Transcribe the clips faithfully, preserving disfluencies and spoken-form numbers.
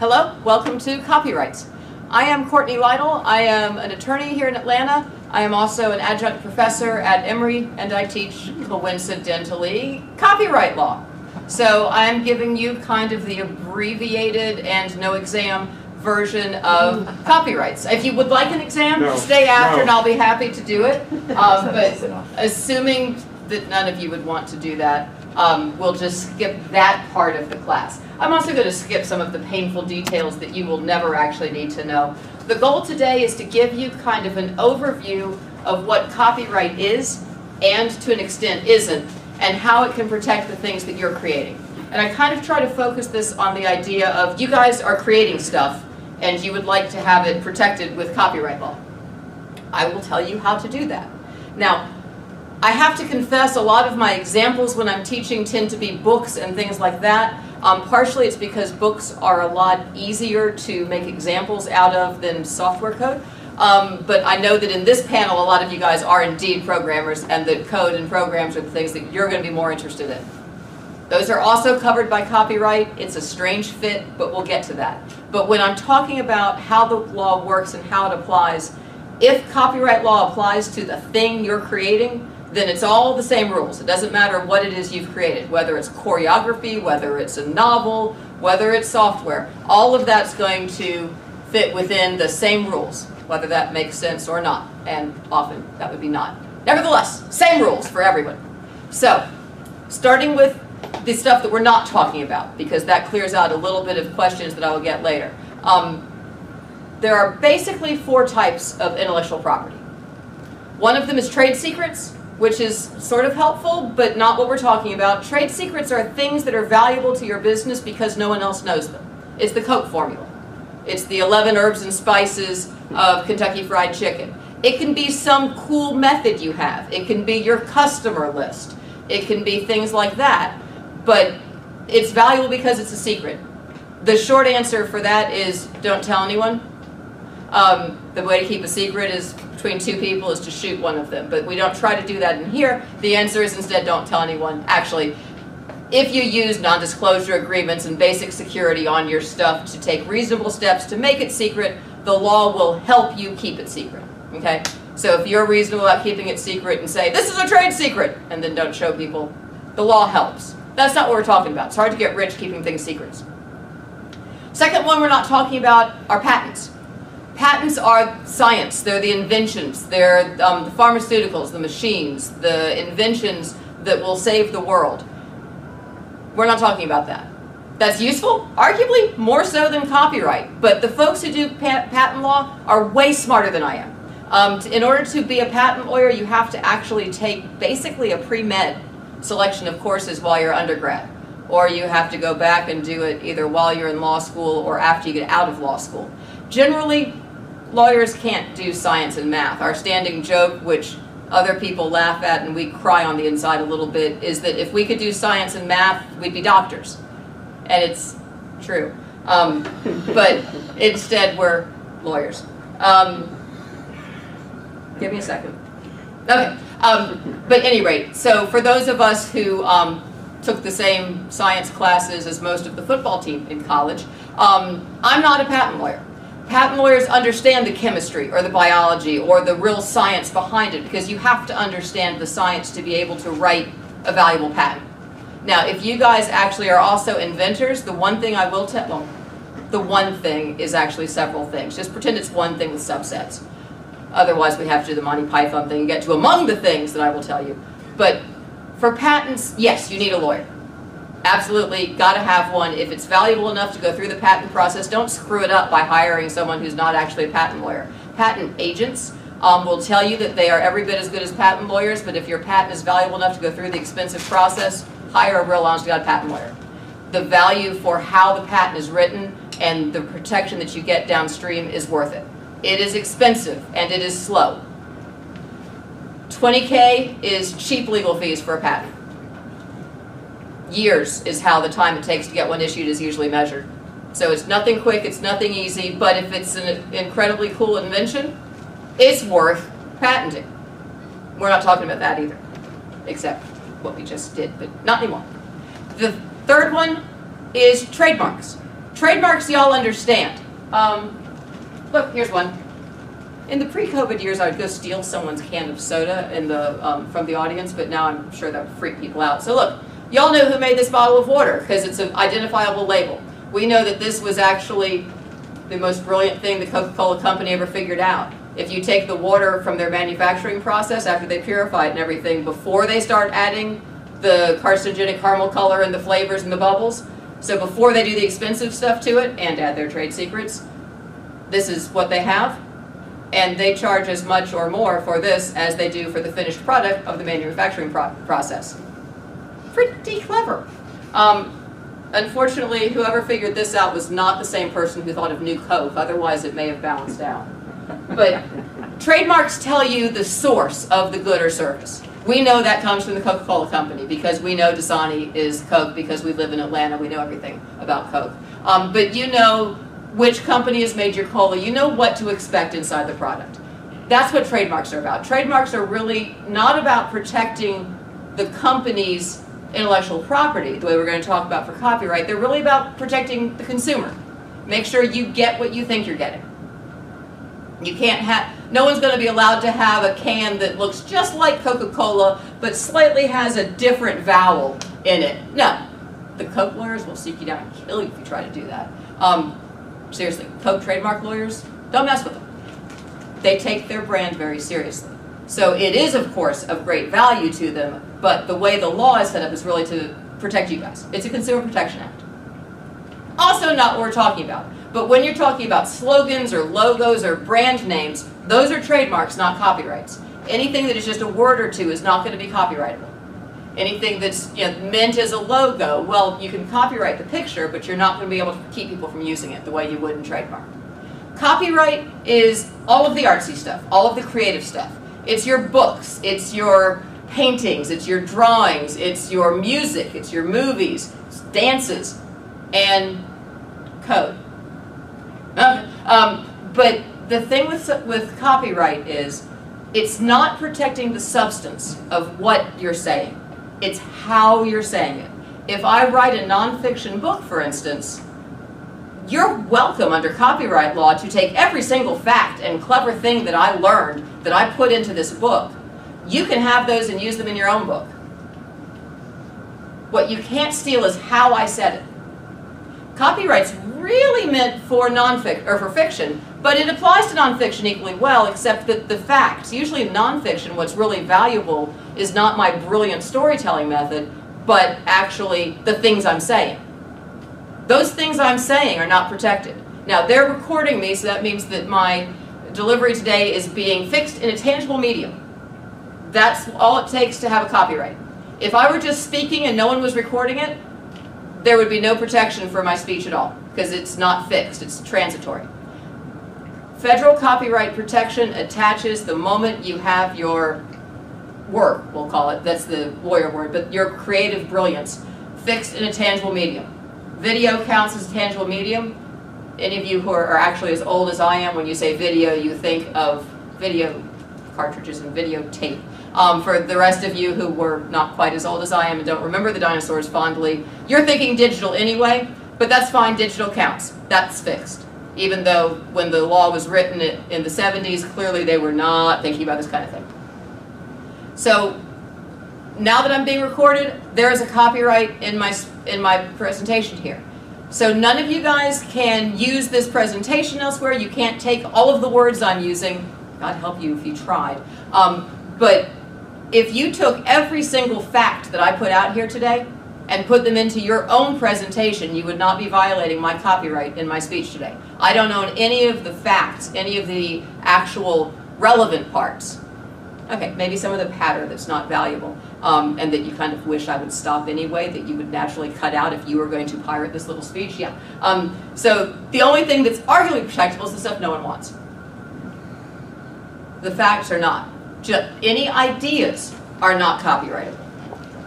Hello, welcome to Copyright. I am Courtney Lytle. I am an attorney here in Atlanta. I am also an adjunct professor at Emory, and I teach, coincidentally, copyright law. So I'm giving you kind of the abbreviated and no exam version of copyrights. If you would like an exam, no, stay after no. and I'll be happy to do it. Um, but assuming that none of you would want to do that, Um, we'll just skip that part of the class. I'm also going to skip some of the painful details that you will never actually need to know. The goal today is to give you kind of an overview of what copyright is and to an extent isn't, and how it can protect the things that you're creating. And I kind of try to focus this on the idea of you guys are creating stuff and you would like to have it protected with copyright law. I will tell you how to do that. Now, I have to confess a lot of my examples when I'm teaching tend to be books and things like that. Um, partially it's because books are a lot easier to make examples out of than software code. Um, but I know that in this panel a lot of you guys are indeed programmers, and that code and programs are the things that you're going to be more interested in. Those are also covered by copyright. It's a strange fit, but we'll get to that. But when I'm talking about how the law works and how it applies, if copyright law applies to the thing you're creating, then it's all the same rules. It doesn't matter what it is you've created, whether it's choreography, whether it's a novel, whether it's software. All of that's going to fit within the same rules, whether that makes sense or not. And often that would be not. Nevertheless, same rules for everyone. So, starting with the stuff that we're not talking about, because that clears out a little bit of questions that I will get later. Um, there are basically four types of intellectual property. One of them is trade secrets, which is sort of helpful, but not what we're talking about. Trade secrets are things that are valuable to your business because no one else knows them. It's the Coke formula. It's the eleven herbs and spices of Kentucky Fried Chicken. It can be some cool method you have. It can be your customer list. It can be things like that. But it's valuable because it's a secret. The short answer for that is don't tell anyone. Um, the way to keep a secret is between two people is to shoot one of them, but we don't try to do that in here. The answer is instead don't tell anyone. Actually, if you use non-disclosure agreements and basic security on your stuff to take reasonable steps to make it secret, the law will help you keep it secret, okay? So if you're reasonable about keeping it secret and say, this is a trade secret, and then don't show people, the law helps. That's not what we're talking about. It's hard to get rich keeping things secrets. Second one we're not talking about are patents. Patents are science. They're the inventions. They're um, the pharmaceuticals, the machines, the inventions that will save the world. We're not talking about that. That's useful, arguably more so than copyright. But the folks who do pat patent law are way smarter than I am. Um, in order to be a patent lawyer, you have to actually take basically a pre-med selection of courses while you're undergrad. Or you have to go back and do it either while you're in law school or after you get out of law school. Generally, lawyers can't do science and math. Our standing joke, which other people laugh at and we cry on the inside a little bit, is that if we could do science and math, we'd be doctors. And it's true. Um, but instead, we're lawyers. Um, give me a second. Okay. Um, but at any rate, so for those of us who um, took the same science classes as most of the football team in college, um, I'm not a patent lawyer. Patent lawyers understand the chemistry or the biology or the real science behind it, because you have to understand the science to be able to write a valuable patent. Now, if you guys actually are also inventors, the one thing I will tell, well, the one thing is actually several things. Just pretend it's one thing with subsets. Otherwise, we have to do the Monty Python thing and get to among the things that I will tell you. But for patents, yes, you need a lawyer. Absolutely, gotta have one. If it's valuable enough to go through the patent process, don't screw it up by hiring someone who's not actually a patent lawyer. Patent agents um, will tell you that they are every bit as good as patent lawyers, but if your patent is valuable enough to go through the expensive process, hire a real honest to God patent lawyer. The value for how the patent is written and the protection that you get downstream is worth it. It is expensive and it is slow. twenty K is cheap legal fees for a patent. Years is how the time it takes to get one issued is usually measured. So it's nothing quick, it's nothing easy, but if it's an incredibly cool invention, it's worth patenting. We're not talking about that either, except what we just did, but not anymore. The third one is trademarks. Trademarks y'all understand. Um, look, here's one. In the pre-COVID years, I would go steal someone's can of soda in the, um, from the audience, but now I'm sure that would freak people out. So look, y'all know who made this bottle of water, because it's an identifiable label. We know that this was actually the most brilliant thing the Coca-Cola company ever figured out. If you take the water from their manufacturing process after they purify it and everything, before they start adding the carcinogenic caramel color and the flavors and the bubbles, so before they do the expensive stuff to it and add their trade secrets, this is what they have. And they charge as much or more for this as they do for the finished product of the manufacturing pro process. Pretty clever. Um, unfortunately, whoever figured this out was not the same person who thought of New Coke, otherwise it may have balanced out. But trademarks tell you the source of the good or service. We know that comes from the Coca-Cola company because we know Dasani is Coke because we live in Atlanta, we know everything about Coke. Um, but you know which company has made your cola, you know what to expect inside the product. That's what trademarks are about. Trademarks are really not about protecting the company's intellectual property, the way we're going to talk about for copyright. They're really about protecting the consumer. Make sure you get what you think you're getting. You can't have, no one's going to be allowed to have a can that looks just like Coca-Cola, but slightly has a different vowel in it. No. The Coke lawyers will seek you down and kill you if you try to do that. Um, seriously, Coke trademark lawyers, don't mess with them. They take their brand very seriously. So it is, of course, of great value to them, but the way the law is set up is really to protect you guys. It's a Consumer Protection Act. Also not what we're talking about. But when you're talking about slogans or logos or brand names, those are trademarks, not copyrights. Anything that is just a word or two is not going to be copyrightable. Anything that's you know, meant as a logo, well, you can copyright the picture, but you're not going to be able to keep people from using it the way you would in trademark. Copyright is all of the artsy stuff, all of the creative stuff. It's your books, it's your paintings, it's your drawings, it's your music, it's your movies, it's dances, and code. Uh, um, but the thing with, with copyright is it's not protecting the substance of what you're saying. It's how you're saying it. If I write a nonfiction book, for instance, you're welcome under copyright law to take every single fact and clever thing that I learned that I put into this book. You can have those and use them in your own book. What you can't steal is how I said it. Copyright's really meant for nonfiction or for fiction, but it applies to nonfiction equally well, except that the facts, usually in nonfiction, what's really valuable is not my brilliant storytelling method, but actually the things I'm saying. Those things I'm saying are not protected. Now, they're recording me, so that means that my delivery today is being fixed in a tangible medium. That's all it takes to have a copyright. If I were just speaking and no one was recording it, there would be no protection for my speech at all, because it's not fixed, it's transitory. Federal copyright protection attaches the moment you have your work, we'll call it, that's the lawyer word, but your creative brilliance, fixed in a tangible medium. Video counts as a tangible medium. Any of you who are, are actually as old as I am, when you say video, you think of video cartridges and videotape. Um, for the rest of you who were not quite as old as I am and don't remember the dinosaurs fondly, you're thinking digital anyway, but that's fine, digital counts. That's fixed. Even though when the law was written in the seventies, clearly they were not thinking about this kind of thing. So now that I'm being recorded, there is a copyright in my, in my presentation here. So none of you guys can use this presentation elsewhere. You can't take all of the words I'm using. God help you if you tried. Um, but if you took every single fact that I put out here today and put them into your own presentation, you would not be violating my copyright in my speech today. I don't own any of the facts, any of the actual relevant parts. Okay, maybe some of the patter that's not valuable um, and that you kind of wish I would stop anyway, that you would naturally cut out if you were going to pirate this little speech, yeah. Um, so the only thing that's arguably protectable is the stuff no one wants. The facts are not. Just any ideas are not copyrightable.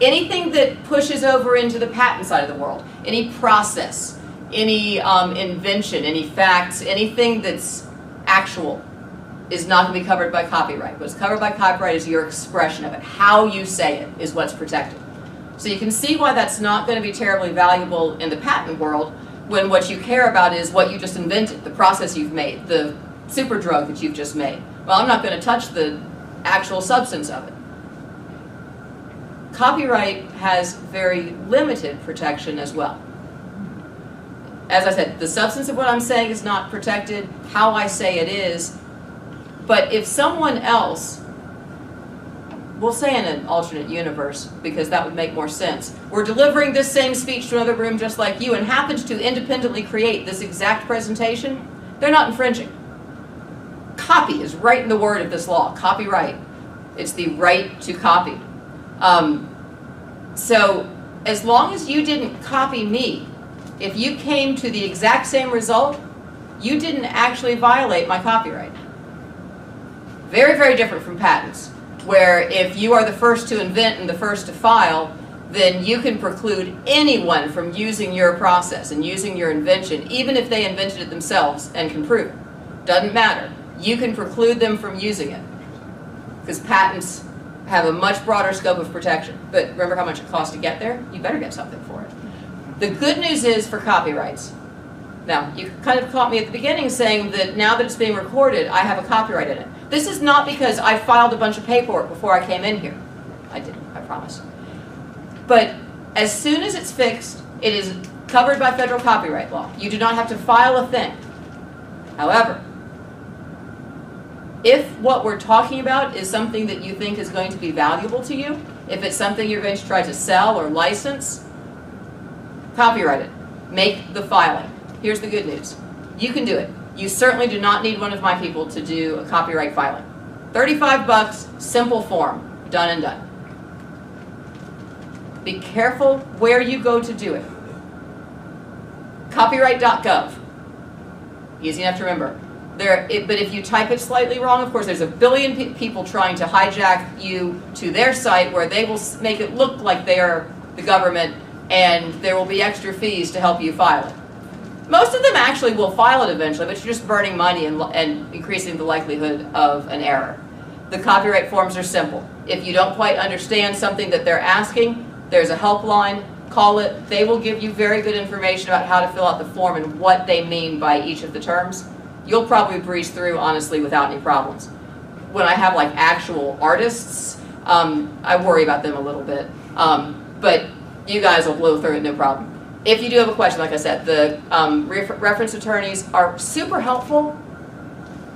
Anything that pushes over into the patent side of the world, any process, any um, invention, any facts, anything that's actual is not going to be covered by copyright. What's covered by copyright is your expression of it. How you say it is what's protected. So you can see why that's not going to be terribly valuable in the patent world, when what you care about is what you just invented, the process you've made, the super drug that you've just made. Well, I'm not going to touch the actual substance of it. Copyright has very limited protection as well. As I said, the substance of what I'm saying is not protected, how I say it is, but if someone else, we'll say in an alternate universe, because that would make more sense, we're delivering this same speech to another room just like you and happens to independently create this exact presentation, they're not infringing. Copy is right in the word of this law, copyright. It's the right to copy. Um, so as long as you didn't copy me, if you came to the exact same result, you didn't actually violate my copyright. Very, very different from patents, where if you are the first to invent and the first to file, then you can preclude anyone from using your process and using your invention, even if they invented it themselves and can prove it. Doesn't matter. You can preclude them from using it, because patents have a much broader scope of protection. But remember how much it costs to get there? You better get something for it. The good news is for copyrights. Now, you kind of caught me at the beginning saying that now that it's being recorded, I have a copyright in it. This is not because I filed a bunch of paperwork before I came in here. I didn't, I promise. But as soon as it's fixed, it is covered by federal copyright law. You do not have to file a thing. However, if what we're talking about is something that you think is going to be valuable to you, if it's something you're going to try to sell or license, copyright it. Make the filing. Here's the good news. You can do it. You certainly do not need one of my people to do a copyright filing. thirty-five bucks, simple form, done and done. Be careful where you go to do it. Copyright dot gov. Easy enough to remember. There, it, but if you type it slightly wrong, of course, there's a billion pe people trying to hijack you to their site where they will make it look like they are the government, and there will be extra fees to help you file it. Most of them actually will file it eventually, but you're just burning money and, and increasing the likelihood of an error. The copyright forms are simple. If you don't quite understand something that they're asking, there's a helpline. Call it. They will give you very good information about how to fill out the form and what they mean by each of the terms. You'll probably breeze through, honestly, without any problems. When I have like actual artists, um, I worry about them a little bit. Um, but you guys will blow through it, no problem. If you do have a question, like I said, the um, re reference attorneys are super helpful.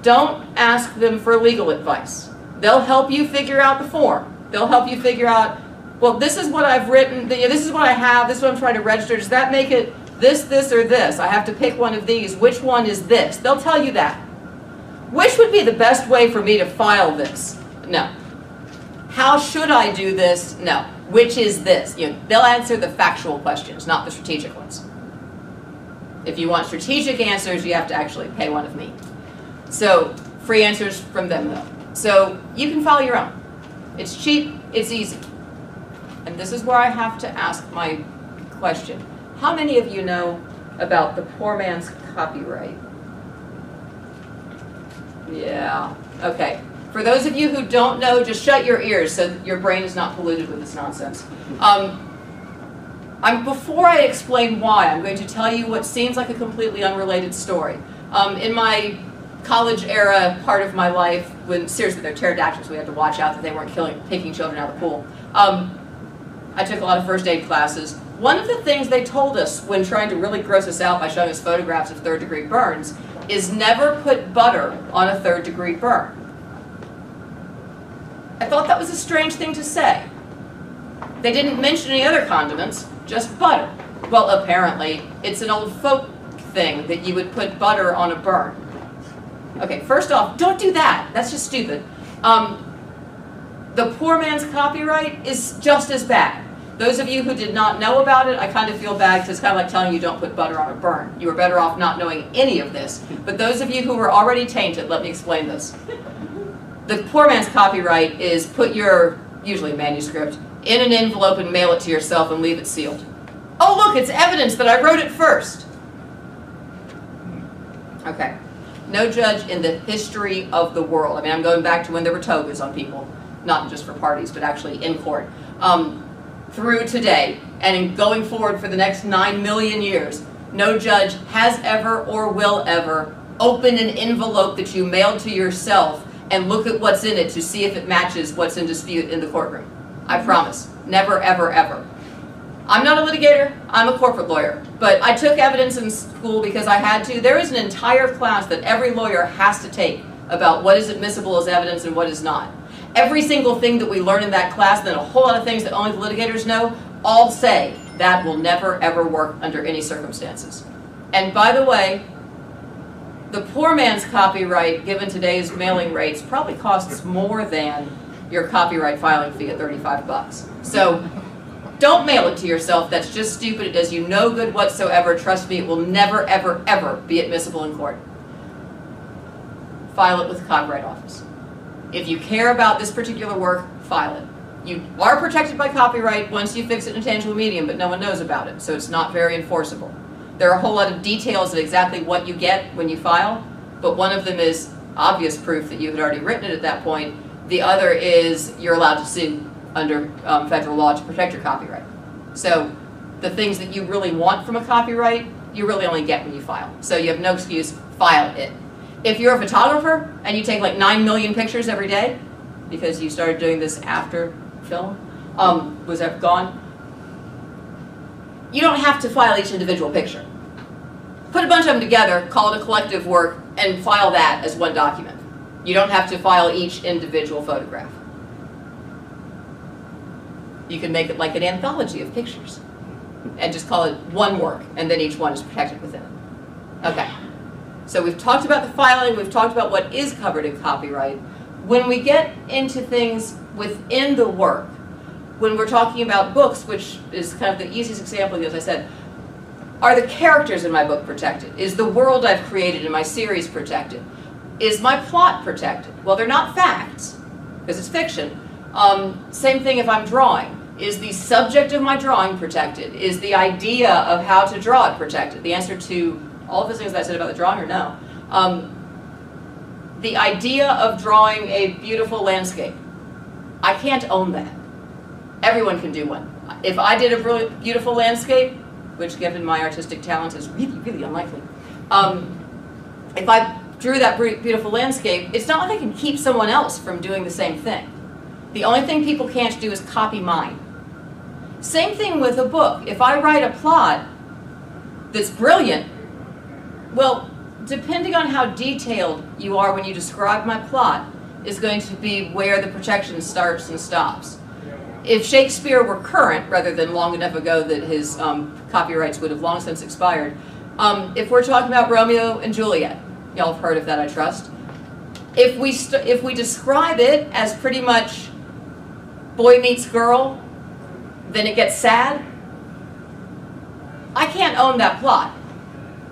Don't ask them for legal advice. They'll help you figure out the form. They'll help you figure out, well, this is what I've written, this is what I have, this is what I'm trying to register. Does that make it this, this, or this? I have to pick one of these. Which one is this? They'll tell you that. Which would be the best way for me to file this? No. How should I do this? No. Which is this? You know, they'll answer the factual questions, not the strategic ones. If you want strategic answers, you have to actually pay one of me. So free answers from them, though. So you can file your own. It's cheap. It's easy. And this is where I have to ask my question. How many of you know about the poor man's copyright? Yeah, okay. For those of you who don't know, just shut your ears so that your brain is not polluted with this nonsense. Um, I'm, before I explain why, I'm going to tell you what seems like a completely unrelated story. Um, in my college era part of my life, when seriously they're pterodactyls, we had to watch out that they weren't killing, picking children out of the pool. Um, I took a lot of first aid classes. One of the things they told us when trying to really gross us out by showing us photographs of third degree burns is never put butter on a third degree burn. I thought that was a strange thing to say. They didn't mention any other condiments, just butter. Well, apparently, it's an old folk thing that you would put butter on a burn. Okay, first off, don't do that. That's just stupid. Um, the poor man's copyright is just as bad. Those of you who did not know about it, I kind of feel bad because it's kind of like telling you don't put butter on a burn. You were better off not knowing any of this. But those of you who were already tainted, let me explain this. The poor man's copyright is put your, usually a manuscript, in an envelope and mail it to yourself and leave it sealed. Oh, look, it's evidence that I wrote it first. Okay. No judge in the history of the world. I mean, I'm going back to when there were togas on people, not just for parties, but actually in court. Um, through today and in going forward for the next nine million years, no judge has ever or will ever opened an envelope that you mailed to yourself and look at what's in it to see if it matches what's in dispute in the courtroom. I promise. Never, ever, ever. I'm not a litigator, I'm a corporate lawyer, but I took evidence in school because I had to. There is an entire class that every lawyer has to take about what is admissible as evidence and what is not. Every single thing that we learn in that class, and then a whole lot of things that only the litigators know, all say that will never, ever work under any circumstances. And by the way, the poor man's copyright, given today's mailing rates, probably costs more than your copyright filing fee at thirty-five bucks. So don't mail it to yourself. That's just stupid. It does you no good whatsoever. Trust me, it will never, ever, ever be admissible in court. File it with the Copyright Office. If you care about this particular work, file it. You are protected by copyright once you fix it in a tangible medium, but no one knows about it, so it's not very enforceable. There are a whole lot of details of exactly what you get when you file, but one of them is obvious proof that you had already written it at that point. The other is you're allowed to sue under um, federal law to protect your copyright. So the things that you really want from a copyright, you really only get when you file. So you have no excuse, file it. If you're a photographer and you take like nine million pictures every day, because you started doing this after film, um, was that gone? You don't have to file each individual picture. Put a bunch of them together, call it a collective work, and file that as one document. You don't have to file each individual photograph. You can make it like an anthology of pictures and just call it one work, and then each one is protected within it. Okay. So we've talked about the filing, we've talked about what is covered in copyright. When we get into things within the work, when we're talking about books, which is kind of the easiest example, because I said, are the characters in my book protected? Is the world I've created in my series protected? Is my plot protected? Well, they're not facts, because it's fiction. Um, same thing if I'm drawing. Is the subject of my drawing protected? Is the idea of how to draw it protected? The answer to all of the things that I said about the drawing are no. Um, the idea of drawing a beautiful landscape, I can't own that. Everyone can do one. If I did a really beautiful landscape, which given my artistic talents is really, really unlikely, um, if I drew that beautiful landscape, it's not like I can keep someone else from doing the same thing. The only thing people can't do is copy mine. Same thing with a book. If I write a plot that's brilliant, well, depending on how detailed you are when you describe my plot is going to be where the protection starts and stops. If Shakespeare were current, rather than long enough ago that his um, copyrights would have long since expired, um, if we're talking about Romeo and Juliet, y'all have heard of that, I trust. If we, st if we describe it as pretty much boy meets girl, then it gets sad, I can't own that plot.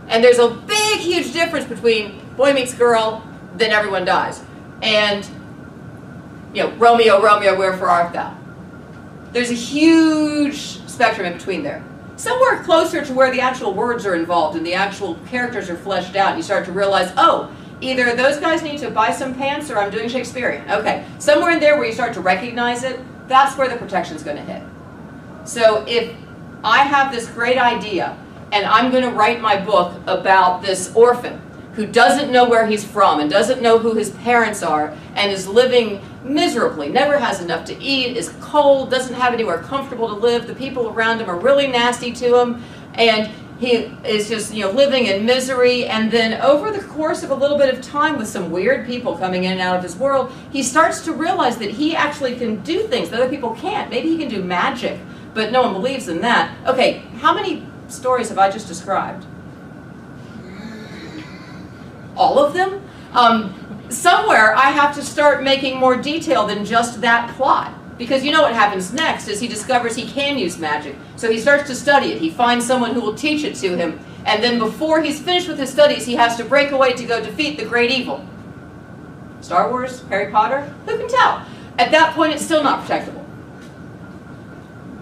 And there's a big, huge difference between boy meets girl, then everyone dies, and, you know, Romeo, Romeo, wherefore art thou? There's a huge spectrum in between there. Somewhere closer to where the actual words are involved and the actual characters are fleshed out, and you start to realize, oh, either those guys need to buy some pants or I'm doing Shakespearean. Okay, somewhere in there where you start to recognize it, that's where the protection's going to hit. So if I have this great idea, and I'm going to write my book about this orphan who doesn't know where he's from and doesn't know who his parents are and is living miserably, never has enough to eat, is cold, doesn't have anywhere comfortable to live, the people around him are really nasty to him, and he is just, you know, living in misery, and then over the course of a little bit of time with some weird people coming in and out of his world, he starts to realize that he actually can do things that other people can't. Maybe he can do magic, but no one believes in that. Okay, how many stories have I just described? All of them? Um, somewhere I have to start making more detail than just that plot, because you know what happens next is he discovers he can use magic, so he starts to study it. He finds someone who will teach it to him, and then before he's finished with his studies he has to break away to go defeat the great evil. Star Wars? Harry Potter? Who can tell? At that point it's still not protectable.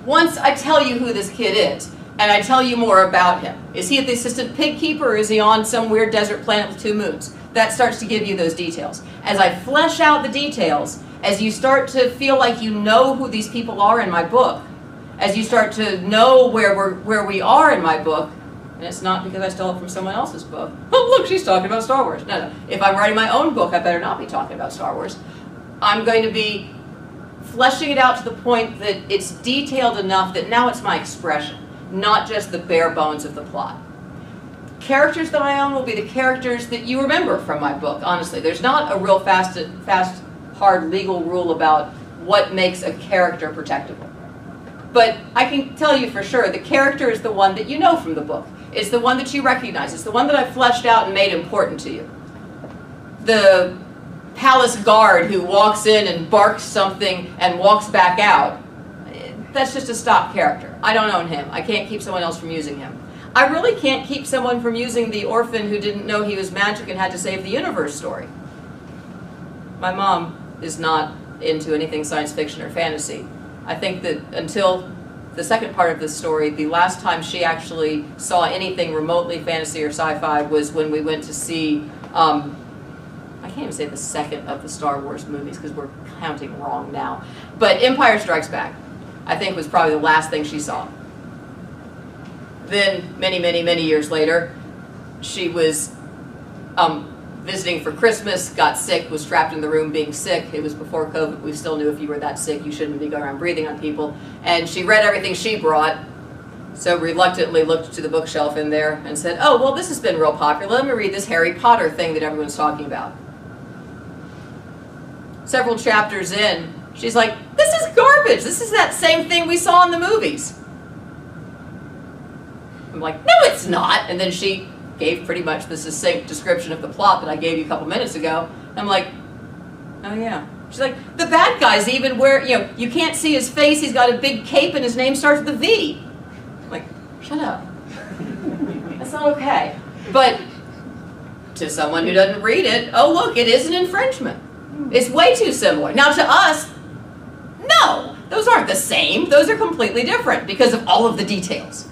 Once I tell you who this kid is, and I tell you more about him. Is he the assistant pig keeper, or is he on some weird desert planet with two moons? That starts to give you those details. As I flesh out the details, as you start to feel like you know who these people are in my book, as you start to know where, we're, where we are in my book, And it's not because I stole it from someone else's book. Oh, look, she's talking about Star Wars. No, no. If I'm writing my own book, I better not be talking about Star Wars. I'm going to be fleshing it out to the point that it's detailed enough that now it's my expression, not just the bare bones of the plot. Characters that I own will be the characters that you remember from my book, honestly. There's not a real fast, fast, hard legal rule about what makes a character protectable. But I can tell you for sure, the character is the one that you know from the book. It's the one that you recognize. It's the one that I fleshed out and made important to you. The palace guard who walks in and barks something and walks back out, that's just a stock character. I don't own him. I can't keep someone else from using him. I really can't keep someone from using the orphan who didn't know he was magic and had to save the universe story. My mom is not into anything science fiction or fantasy. I think that until the second part of this story, the last time she actually saw anything remotely fantasy or sci-fi was when we went to see, um, I can't even say the second of the Star Wars movies because we're counting wrong now, but Empire Strikes Back, I think, was probably the last thing she saw. Then, many, many, many years later, she was um, visiting for Christmas, got sick, was trapped in the room being sick. It was before COVID. We still knew if you were that sick, you shouldn't be going around breathing on people. And she read everything she brought, so reluctantly looked to the bookshelf in there and said, oh, well, this has been real popular. Let me read this Harry Potter thing that everyone's talking about. Several chapters in, she's like, this is garbage. This is that same thing we saw in the movies. I'm like, no, it's not. And then she gave pretty much the succinct description of the plot that I gave you a couple minutes ago. I'm like, oh yeah. She's like, the bad guy's even where, you know, you can't see his face, he's got a big cape and his name starts with a V. I'm like, shut up. That's not okay. But to someone who doesn't read it, oh look, it is an infringement. It's way too similar. Now to us, no, those aren't the same. Those are completely different because of all of the details.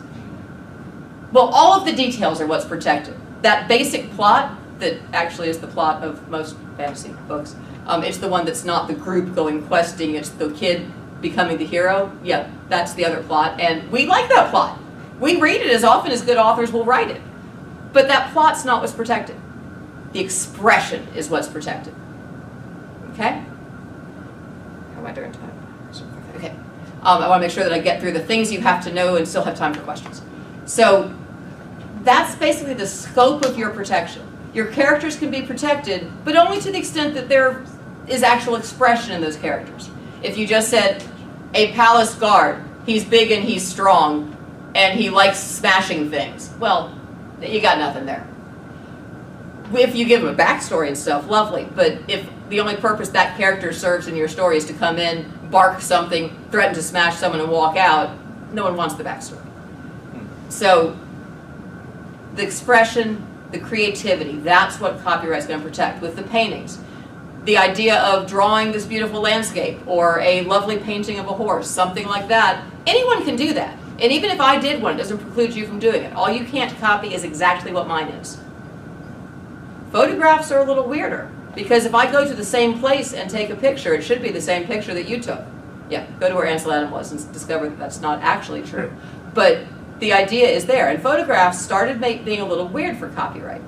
Well, all of the details are what's protected. That basic plot, that actually is the plot of most fantasy books, um, it's the one that's not the group going questing, it's the kid becoming the hero. Yeah, that's the other plot, and we like that plot. We read it as often as good authors will write it. But that plot's not what's protected. The expression is what's protected. Okay? How am I doing time? Okay. Um, I want to make sure that I get through the things you have to know and still have time for questions. So, that's basically the scope of your protection. Your characters can be protected, but only to the extent that there is actual expression in those characters. If you just said, a palace guard, he's big and he's strong, and he likes smashing things, well, you got nothing there. If you give him a backstory and stuff, lovely, but if the only purpose that character serves in your story is to come in, bark something, threaten to smash someone and walk out, no one wants the backstory. So, the expression, the creativity, that's what copyright's going to protect with the paintings. The idea of drawing this beautiful landscape or a lovely painting of a horse, something like that, anyone can do that. And even if I did one, it doesn't preclude you from doing it. All you can't copy is exactly what mine is. Photographs are a little weirder because if I go to the same place and take a picture, it should be the same picture that you took. Yeah, go to where Ansel Adams was and discover that that's not actually true. But the idea is there, and photographs started make, being a little weird for copyright.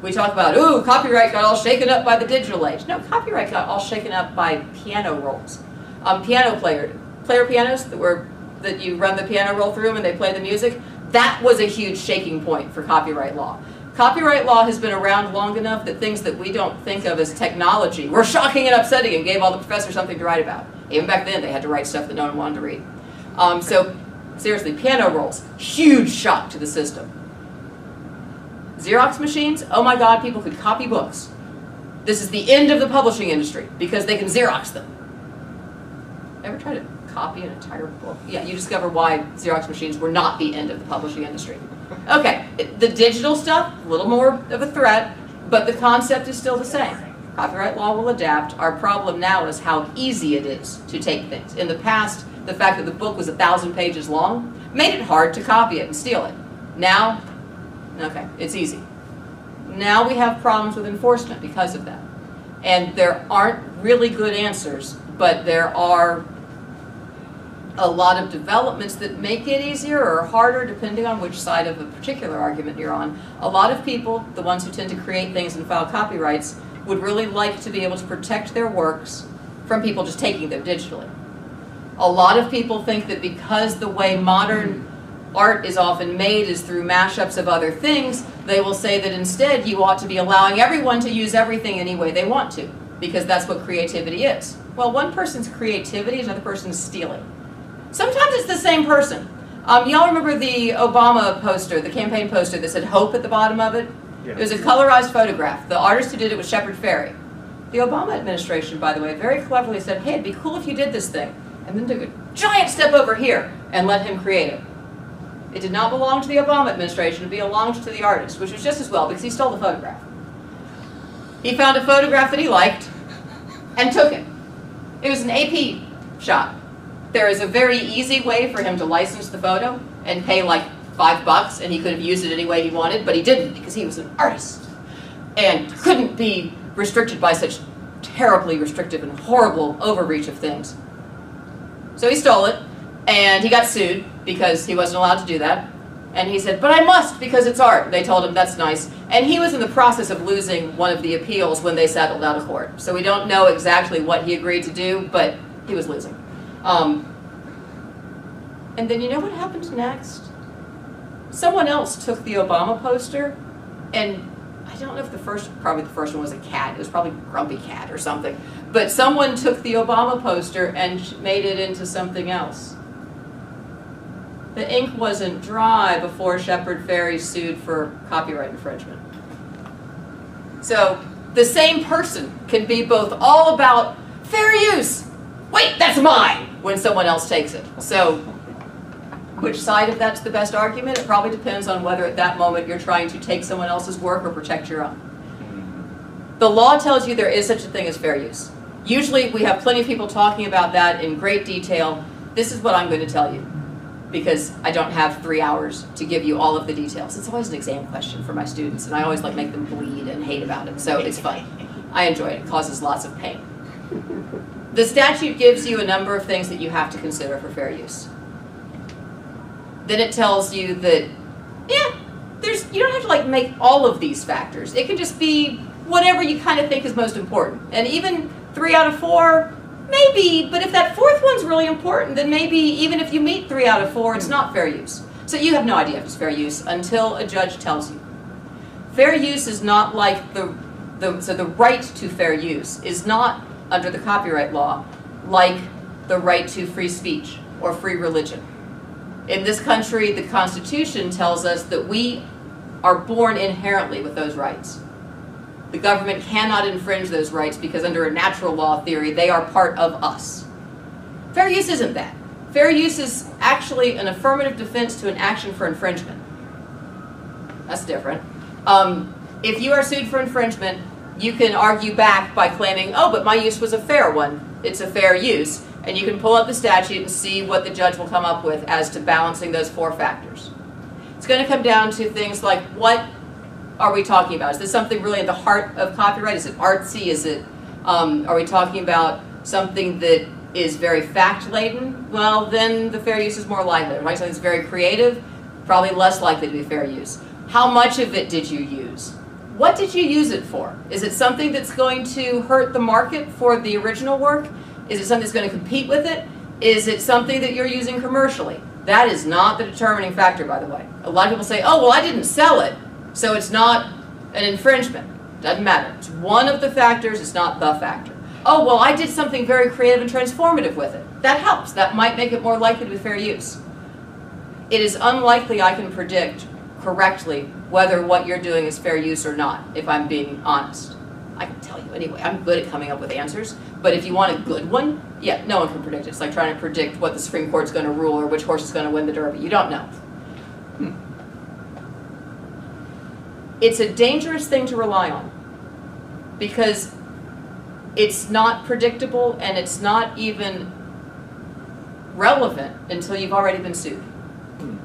We talk about, ooh, copyright got all shaken up by the digital age. No, copyright got all shaken up by piano rolls. Um, piano player, player pianos that were, that you run the piano roll through them and they play the music, that was a huge shaking point for copyright law. Copyright law has been around long enough that things that we don't think of as technology were shocking and upsetting and gave all the professors something to write about. Even back then, they had to write stuff that no one wanted to read. Um, so. Seriously, piano rolls, huge shock to the system. Xerox machines, oh my God, people could copy books. This is the end of the publishing industry because they can Xerox them. Ever try to copy an entire book? Yeah, you discover why Xerox machines were not the end of the publishing industry. Okay, the digital stuff, a little more of a threat, but the concept is still the same. Copyright law will adapt. Our problem now is how easy it is to take things. In the past, the fact that the book was a thousand pages long made it hard to copy it and steal it. Now, okay, it's easy. Now we have problems with enforcement because of that. And there aren't really good answers, but there are a lot of developments that make it easier or harder depending on which side of a particular argument you're on. A lot of people, the ones who tend to create things and file copyrights, would really like to be able to protect their works from people just taking them digitally. A lot of people think that because the way modern art is often made is through mashups of other things, they will say that instead you ought to be allowing everyone to use everything any way they want to, because that's what creativity is. Well, one person's creativity is another person's stealing. Sometimes it's the same person. Um, y'all remember the Obama poster, the campaign poster that said hope at the bottom of it? Yeah. It was a colorized photograph. The artist who did it was Shepard Fairey. The Obama administration, by the way, very cleverly said, hey, it'd be cool if you did this thing, and then took a giant step over here and let him create it. It did not belong to the Obama administration. It belonged to the artist, which was just as well, because he stole the photograph. He found a photograph that he liked and took it. It was an A P shot. There is a very easy way for him to license the photo and pay like five bucks, and he could have used it any way he wanted, but he didn't, because he was an artist and couldn't be restricted by such terribly restrictive and horrible overreach of things. So he stole it, and he got sued because he wasn't allowed to do that. And he said, but I must because it's art. They told him, that's nice. And he was in the process of losing one of the appeals when they settled out of court. So we don't know exactly what he agreed to do, but he was losing. Um, and then you know what happened next? Someone else took the Obama poster, and I don't know if the first, probably the first one was a cat. It was probably Grumpy Cat or something. But someone took the Obama poster and made it into something else. The ink wasn't dry before Shepard Fairey sued for copyright infringement. So the same person can be both all about fair use, wait, that's mine, when someone else takes it. So which side of that's the best argument? It probably depends on whether at that moment you're trying to take someone else's work or protect your own. The law tells you there is such a thing as fair use. Usually we have plenty of people talking about that in great detail. This is what I'm going to tell you, because I don't have three hours to give you all of the details. It's always an exam question for my students, and I always like make them bleed and hate about it, so it's fun. I enjoy it. It causes lots of pain. The statute gives you a number of things that you have to consider for fair use. Then it tells you that, yeah, there's, you don't have to like make all of these factors. It can just be whatever you kind of think is most important. And even three out of four, maybe, but if that fourth one's really important, then maybe even if you meet three out of four, it's not fair use. So you have no idea if it's fair use until a judge tells you. Fair use is not like the, the so the right to fair use is not under the copyright law like the right to free speech or free religion. In this country, the Constitution tells us that we are born inherently with those rights. The government cannot infringe those rights because under a natural law theory, they are part of us. Fair use isn't that. Fair use is actually an affirmative defense to an action for infringement. That's different. Um, if you are sued for infringement, you can argue back by claiming, oh, but my use was a fair one. It's a fair use. And you can pull up the statute and see what the judge will come up with as to balancing those four factors. It's going to come down to things like what are we talking about? Is this something really at the heart of copyright? Is it artsy? Is it, um, are we talking about something that is very fact-laden? Well, then the fair use is more likely, right? Something that's very creative, probably less likely to be fair use. How much of it did you use? What did you use it for? Is it something that's going to hurt the market for the original work? Is it something that's going to compete with it? Is it something that you're using commercially? That is not the determining factor, by the way. A lot of people say, oh, well, I didn't sell it, so it's not an infringement. Doesn't matter. It's one of the factors, it's not the factor. Oh, well, I did something very creative and transformative with it. That helps. That might make it more likely to be fair use. It is unlikely I can predict correctly whether what you're doing is fair use or not, if I'm being honest. I can tell you anyway. I'm good at coming up with answers, but if you want a good one, yeah, no one can predict it. It's like trying to predict what the Supreme Court's going to rule or which horse is going to win the Derby. You don't know. It's a dangerous thing to rely on because it's not predictable and it's not even relevant until you've already been sued.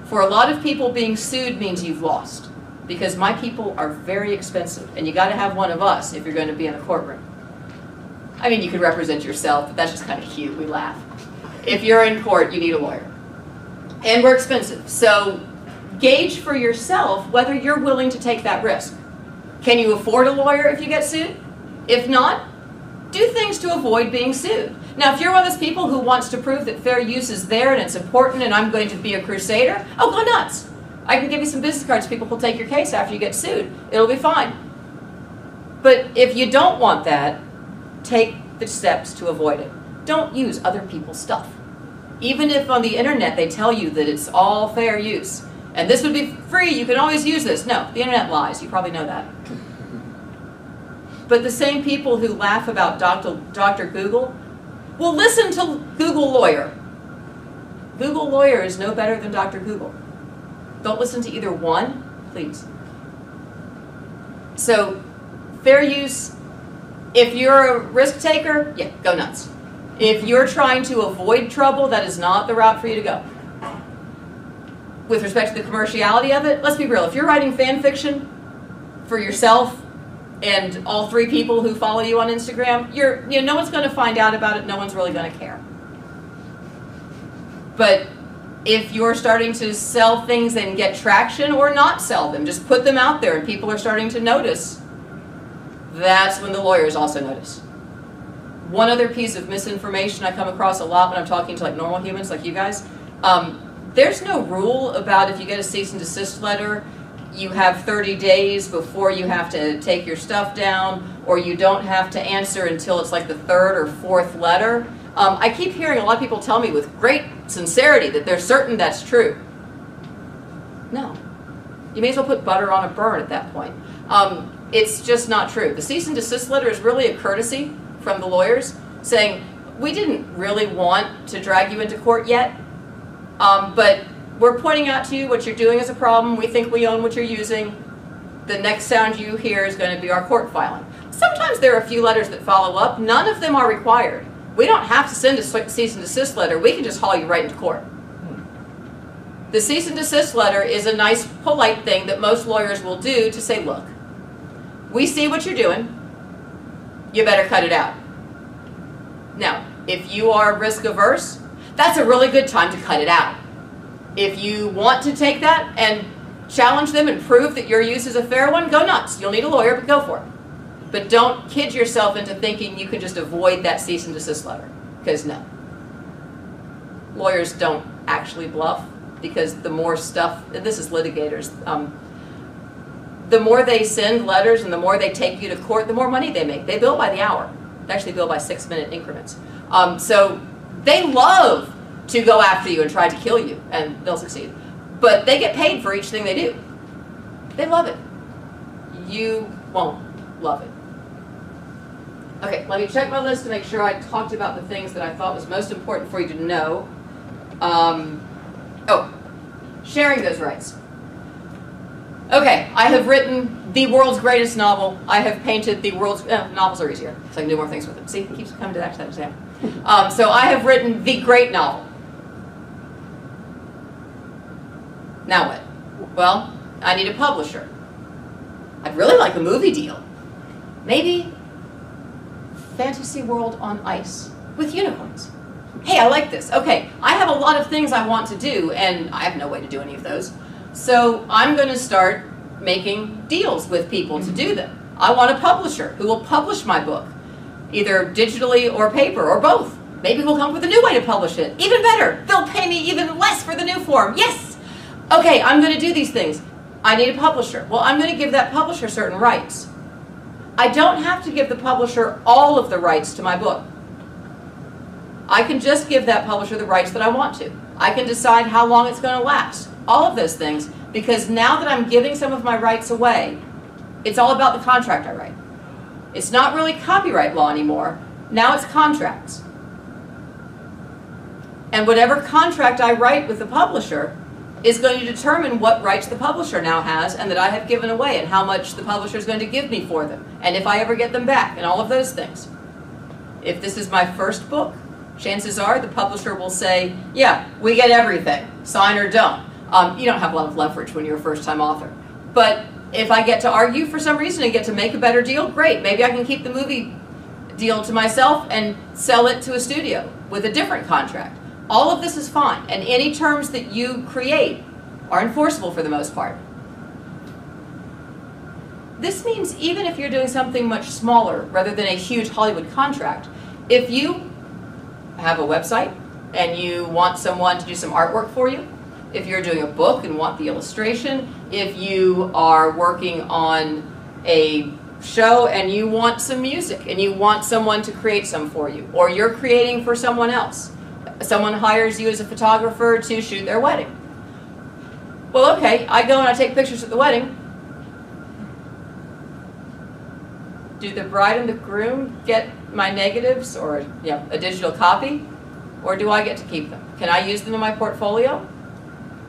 For a lot of people, being sued means you've lost because my people are very expensive and you got to have one of us if you're going to be in a courtroom. I mean, you could represent yourself, but that's just kind of cute. We laugh. if you're in court, you need a lawyer. And we're expensive. So gauge for yourself whether you're willing to take that risk. Can you afford a lawyer if you get sued? If not, do things to avoid being sued. Now, if you're one of those people who wants to prove that fair use is there and it's important and I'm going to be a crusader, oh, go nuts. I can give you some business cards. People will take your case after you get sued. It'll be fine. But if you don't want that, take the steps to avoid it. Don't use other people's stuff. Even if on the internet they tell you that it's all fair use, and this would be free, you can always use this. No, the internet lies. You probably know that. But the same people who laugh about Doctor Doctor Google, well, listen to Google Lawyer. Google Lawyer is no better than Doctor Google. Don't listen to either one, please. So fair use, if you're a risk taker, yeah, go nuts. If you're trying to avoid trouble, that is not the route for you to go. With respect to the commerciality of it, let's be real. If you're writing fan fiction for yourself and all three people who follow you on Instagram, you're, you know, no one's going to find out about it. No one's really going to care. But if you're starting to sell things and get traction or not sell them, just put them out there and people are starting to notice, that's when the lawyers also notice. One other piece of misinformation I come across a lot when I'm talking to like normal humans like you guys, um, there's no rule about if you get a cease and desist letter, you have thirty days before you have to take your stuff down, or you don't have to answer until it's like the third or fourth letter. Um, I keep hearing a lot of people tell me with great sincerity that they're certain that's true. No. You may as well put butter on a burn at that point. Um, it's just not true. The cease and desist letter is really a courtesy from the lawyers saying, we didn't really want to drag you into court yet, um, but we're pointing out to you what you're doing is a problem. We think we own what you're using. The next sound you hear is going to be our court filing. Sometimes there are a few letters that follow up. None of them are required. We don't have to send a cease and desist letter. We can just haul you right into court. The cease and desist letter is a nice, polite thing that most lawyers will do to say, look, we see what you're doing. You better cut it out. Now, if you are risk averse, that's a really good time to cut it out. If you want to take that and challenge them and prove that your use is a fair one, go nuts. You'll need a lawyer, but go for it. But don't kid yourself into thinking you can just avoid that cease and desist letter, because no. Lawyers don't actually bluff, because the more stuff, and this is litigators, um, the more they send letters and the more they take you to court, the more money they make. They bill by the hour. They actually bill by six-minute increments. Um, so they love to go after you and try to kill you, and they'll succeed. But they get paid for each thing they do. They love it. You won't love it. Okay, let me check my list to make sure I talked about the things that I thought was most important for you to know. Um, oh, sharing those rights. Okay, I have written the world's greatest novel. I have painted the world's... Uh, novels are easier, so I can do more things with them. See, it keeps coming to that example. Um, so I have written the great novel. Now what? Well, I need a publisher. I'd really like a movie deal. Maybe Fantasy World on Ice with unicorns. Hey, I like this. Okay, I have a lot of things I want to do, and I have no way to do any of those. So I'm going to start making deals with people to do them. I want a publisher who will publish my book, either digitally or paper or both. Maybe we'll come up with a new way to publish it. Even better, they'll pay me even less for the new form. Yes! Okay, I'm going to do these things. I need a publisher. Well, I'm going to give that publisher certain rights. I don't have to give the publisher all of the rights to my book. I can just give that publisher the rights that I want to. I can decide how long it's going to last. All of those things, because now that I'm giving some of my rights away, it's all about the contract I write. It's not really copyright law anymore. Now it's contracts. And whatever contract I write with the publisher is going to determine what rights the publisher now has and that I have given away and how much the publisher is going to give me for them and if I ever get them back and all of those things. If this is my first book, chances are the publisher will say, yeah, we get everything, sign or don't. Um, you don't have a lot of leverage when you're a first-time author. But if I get to argue for some reason and get to make a better deal, great. Maybe I can keep the movie deal to myself and sell it to a studio with a different contract. All of this is fine, and any terms that you create are enforceable for the most part. This means even if you're doing something much smaller rather than a huge Hollywood contract, if you have a website and you want someone to do some artwork for you, if you're doing a book and want the illustration, if you are working on a show and you want some music and you want someone to create some for you, or you're creating for someone else, someone hires you as a photographer to shoot their wedding. Well, okay, I go and I take pictures at the wedding. Do the bride and the groom get my negatives or you know, a digital copy, or do I get to keep them? Can I use them in my portfolio?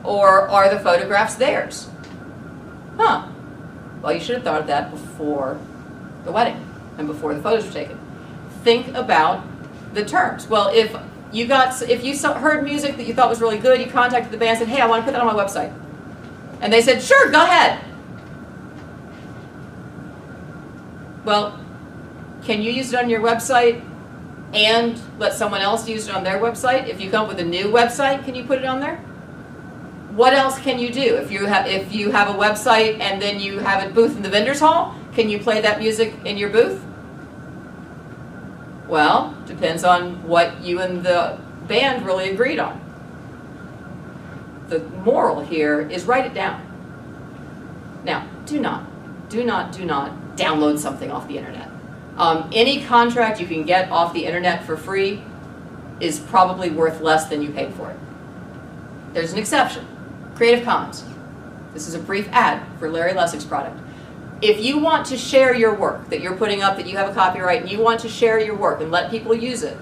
Or are the photographs theirs? Huh. Well, you should have thought of that before the wedding and before the photos were taken. Think about the terms. Well, if you got, if you heard music that you thought was really good, you contacted the band and said, hey, I want to put that on my website. And they said, sure, go ahead. Well, can you use it on your website and let someone else use it on their website? If you come up with a new website, can you put it on there? What else can you do? If you have, if you have a website and then you have a booth in the vendor's hall, can you play that music in your booth? Well, depends on what you and the band really agreed on. The moral here is write it down. Now, do not, do not, do not download something off the internet. Um, any contract you can get off the internet for free is probably worth less than you paid for it. There's an exception. Creative Commons. This is a brief ad for Larry Lessig's product. If you want to share your work that you're putting up, that you have a copyright, and you want to share your work and let people use it,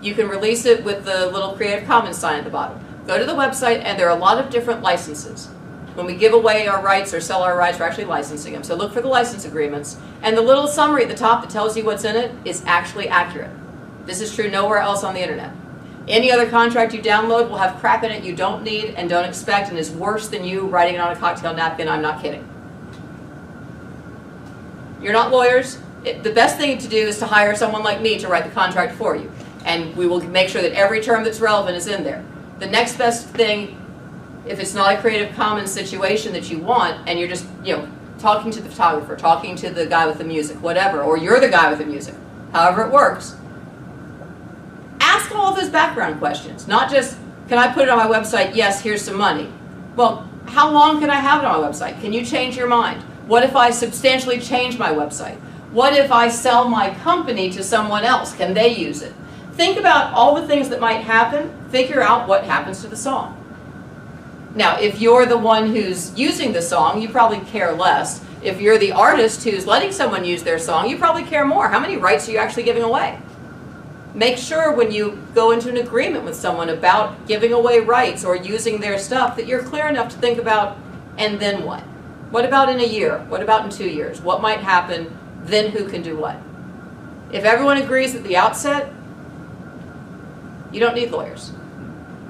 you can release it with the little Creative Commons sign at the bottom. Go to the website, and there are a lot of different licenses. When we give away our rights or sell our rights, we're actually licensing them. So look for the license agreements. And the little summary at the top that tells you what's in it is actually accurate. This is true nowhere else on the internet. Any other contract you download will have crap in it you don't need and don't expect and is worse than you writing it on a cocktail napkin. I'm not kidding. You're not lawyers. It, the best thing to do is to hire someone like me to write the contract for you. And we will make sure that every term that's relevant is in there. The next best thing, if it's not a Creative Commons situation that you want and you're just, you know, talking to the photographer, talking to the guy with the music, whatever, or you're the guy with the music, however it works, ask all of those background questions, not just, can I put it on my website? Yes, here's some money. Well, how long can I have it on my website? Can you change your mind? What if I substantially change my website? What if I sell my company to someone else? Can they use it? Think about all the things that might happen. Figure out what happens to the song. Now, if you're the one who's using the song, you probably care less. If you're the artist who's letting someone use their song, you probably care more. How many rights are you actually giving away? Make sure when you go into an agreement with someone about giving away rights or using their stuff that you're clear enough to think about, and then what? What about in a year? What about in two years? What might happen? Then who can do what? If everyone agrees at the outset, you don't need lawyers.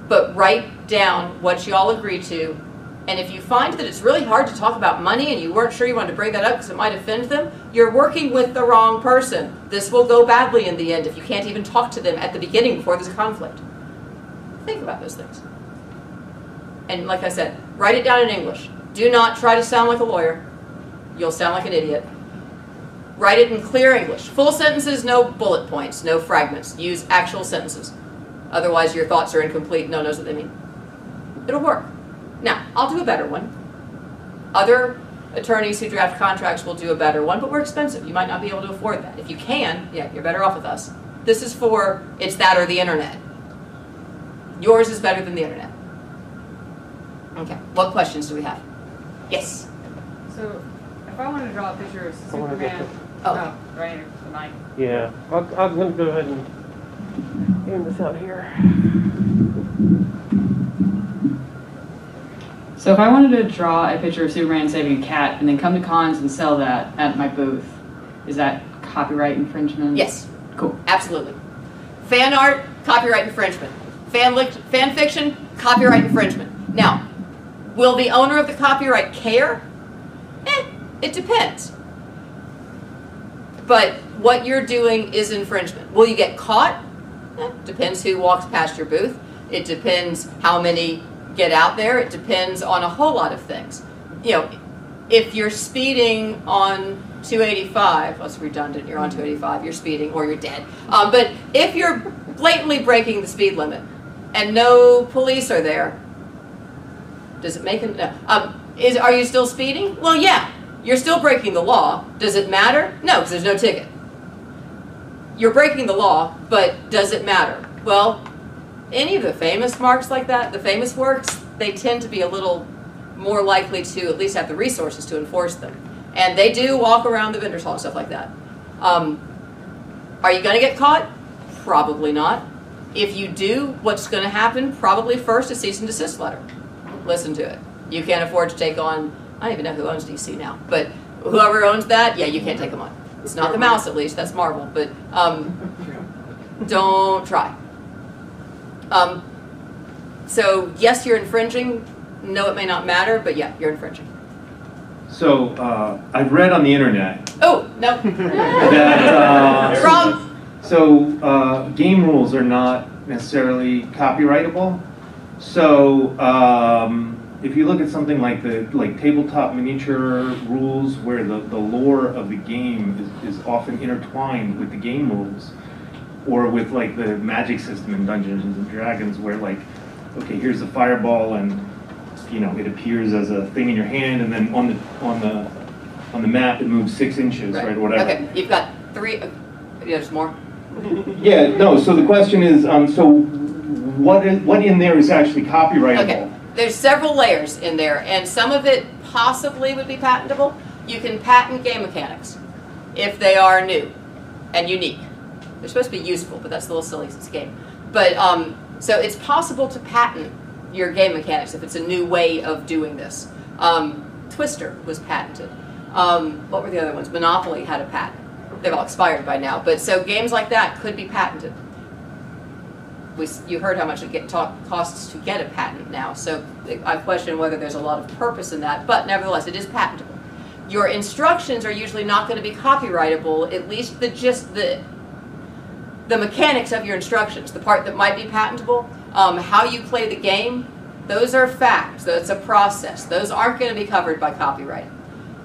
But write down what you all agree to, and if you find that it's really hard to talk about money and you weren't sure you wanted to bring that up because it might offend them, you're working with the wrong person. This will go badly in the end if you can't even talk to them at the beginning before there's a conflict. Think about those things. And like I said, write it down in English. Do not try to sound like a lawyer. You'll sound like an idiot. Write it in clear English. Full sentences, no bullet points, no fragments. Use actual sentences. Otherwise, your thoughts are incomplete and no one knows what they mean. It'll work. Now, I'll do a better one. Other attorneys who draft contracts will do a better one, but we're expensive. You might not be able to afford that. If you can, yeah, you're better off with us. This is for it's that or the internet. Yours is better than the internet. Okay, what questions do we have? Yes? So, if I want to draw a picture of Superman, oh, oh right tonight. Yeah, I'll, I'm going to go ahead and aim this out here. So if I wanted to draw a picture of Superman saving a cat and then come to cons and sell that at my booth, is that copyright infringement? Yes. Cool. Absolutely. Fan art, copyright infringement. Fan, fan fiction, copyright infringement. Now, will the owner of the copyright care? Eh, it depends. But what you're doing is infringement. Will you get caught? Eh, depends who walks past your booth. It depends how many get out there. It depends on a whole lot of things. You know, if you're speeding on two eighty-five, well, it's redundant, you're on two eighty-five, you're speeding or you're dead. Um, but if you're blatantly breaking the speed limit and no police are there, does it make it, uh, is, are you still speeding? Well, yeah, you're still breaking the law. Does it matter? No, because there's no ticket. You're breaking the law, but does it matter? Well, any of the famous marks like that, the famous works, they tend to be a little more likely to at least have the resources to enforce them. And they do walk around the vendor's hall and stuff like that. Um, are you going to get caught? Probably not. If you do, what's going to happen? Probably first a cease and desist letter. Listen to it. You can't afford to take on, I don't even know who owns D C now, but whoever owns that, yeah, you can't take them on. It's not the mouse, at least, that's Marvel, but um, don't try. Um, so yes, you're infringing. No, it may not matter, but yeah, you're infringing. So uh, I've read on the internet. Oh, no. that, uh, Wrong. So uh, game rules are not necessarily copyrightable. So um, if you look at something like the like tabletop miniature rules, where the, the lore of the game is, is often intertwined with the game rules, or with like the magic system in Dungeons and Dragons, where like, okay, here's a fireball, and you know it appears as a thing in your hand, and then on the on the on the map it moves six inches, right? right or whatever. Okay, you've got three. Uh, yeah, there's more. yeah. No. So the question is, um, so what is, what in there is actually copyrightable? Okay. There's several layers in there, and some of it possibly would be patentable. You can patent game mechanics if they are new and unique. They're supposed to be useful, but that's a little silly because it's a game. But um, so it's possible to patent your game mechanics if it's a new way of doing this. Um, Twister was patented. Um, what were the other ones? Monopoly had a patent. They've all expired by now. But so games like that could be patented. We, you heard how much it get, talk, costs to get a patent now, so I question whether there's a lot of purpose in that, but nevertheless, it is patentable. Your instructions are usually not going to be copyrightable, at least the just the the mechanics of your instructions, the part that might be patentable, um, how you play the game, those are facts, that's a process. Those aren't going to be covered by copyright.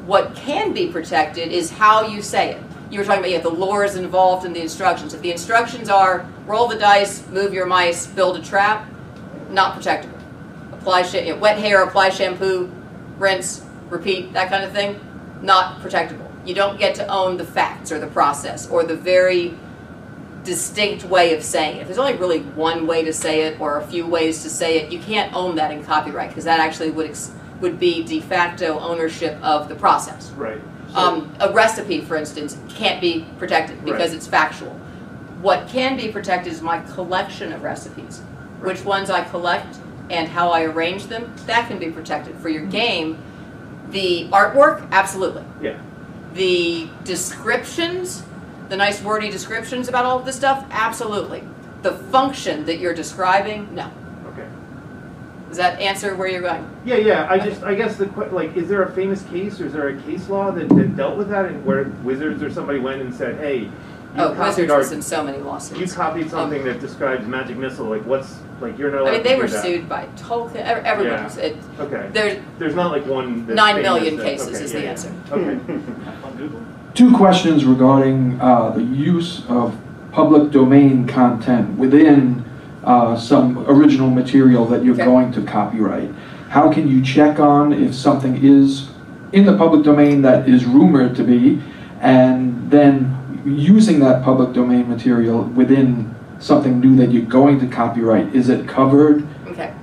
What can be protected is how you say it. You were talking about, yeah, the lore is involved in the instructions. If the instructions are roll the dice, move your mice, build a trap, not protectable. Apply sh you know, wet hair, apply shampoo, rinse, repeat, that kind of thing, not protectable. You don't get to own the facts or the process or the very distinct way of saying it. If there's only really one way to say it or a few ways to say it, you can't own that in copyright because that actually would ex would be de facto ownership of the process. Right. Um, a recipe, for instance, can't be protected because right. it's factual. What can be protected is my collection of recipes. Right. Which ones I collect and how I arrange them, that can be protected. For your game, the artwork, absolutely. Yeah. The descriptions, the nice wordy descriptions about all of this stuff, absolutely. The function that you're describing, no. Does that answer where you're going? Yeah, yeah. I just, I guess the like, is there a famous case or is there a case law that, that dealt with that, and where Wizards or somebody went and said, "Hey, you oh, copied Wizards our, in so many lawsuits. You copied something um, that describes magic missile. Like, what's like you're not." I mean, they were sued by Tolkien. Everyone. Yeah. It, okay. There's, there's not like one. Nine million that, cases okay, is yeah, the yeah. answer. Okay. On Google. Two questions regarding uh, the use of public domain content within. Uh, some original material that you're okay. going to copyright. How can you check on if something is in the public domain that is rumored to be, and then using that public domain material within something new that you're going to copyright? Is it covered? Okay.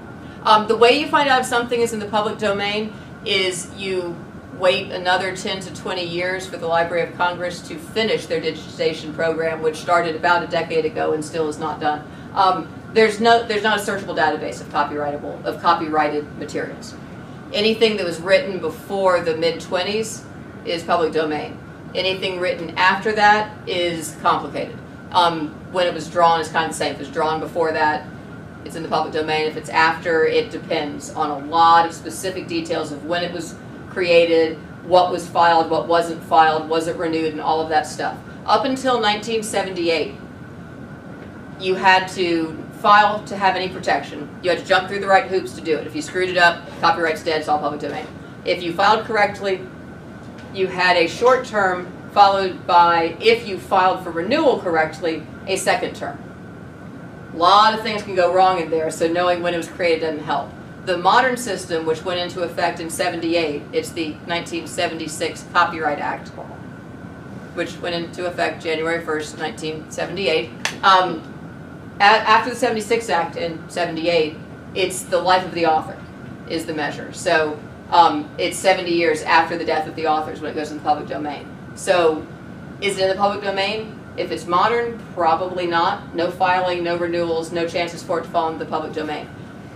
Um, the way you find out if something is in the public domain is you wait another ten to twenty years for the Library of Congress to finish their digitization program, which started about a decade ago and still is not done. Um, There's no, there's not a searchable database of copyrightable, of copyrighted materials. Anything that was written before the mid twenties is public domain. Anything written after that is complicated. Um, when it was drawn, it's kind of the same. If it was drawn before that, it's in the public domain. If it's after, it depends on a lot of specific details of when it was created, what was filed, what wasn't filed, was it renewed, and all of that stuff. Up until nineteen seventy-eight, you had to file to have any protection. You had to jump through the right hoops to do it. If you screwed it up, copyright's dead, it's all public domain. If you filed correctly, you had a short term followed by, if you filed for renewal correctly, a second term. A lot of things can go wrong in there, so knowing when it was created doesn't help. The modern system, which went into effect in seventy-eight, it's the nineteen seventy-six Copyright Act, which went into effect January first, nineteen seventy-eight. Um, after the seventy-six Act in seventy-eight, it's the life of the author is the measure. So um, it's seventy years after the death of the authors when it goes in the public domain. So is it in the public domain? If it's modern, probably not. No filing, no renewals, no chances for it to fall into the public domain.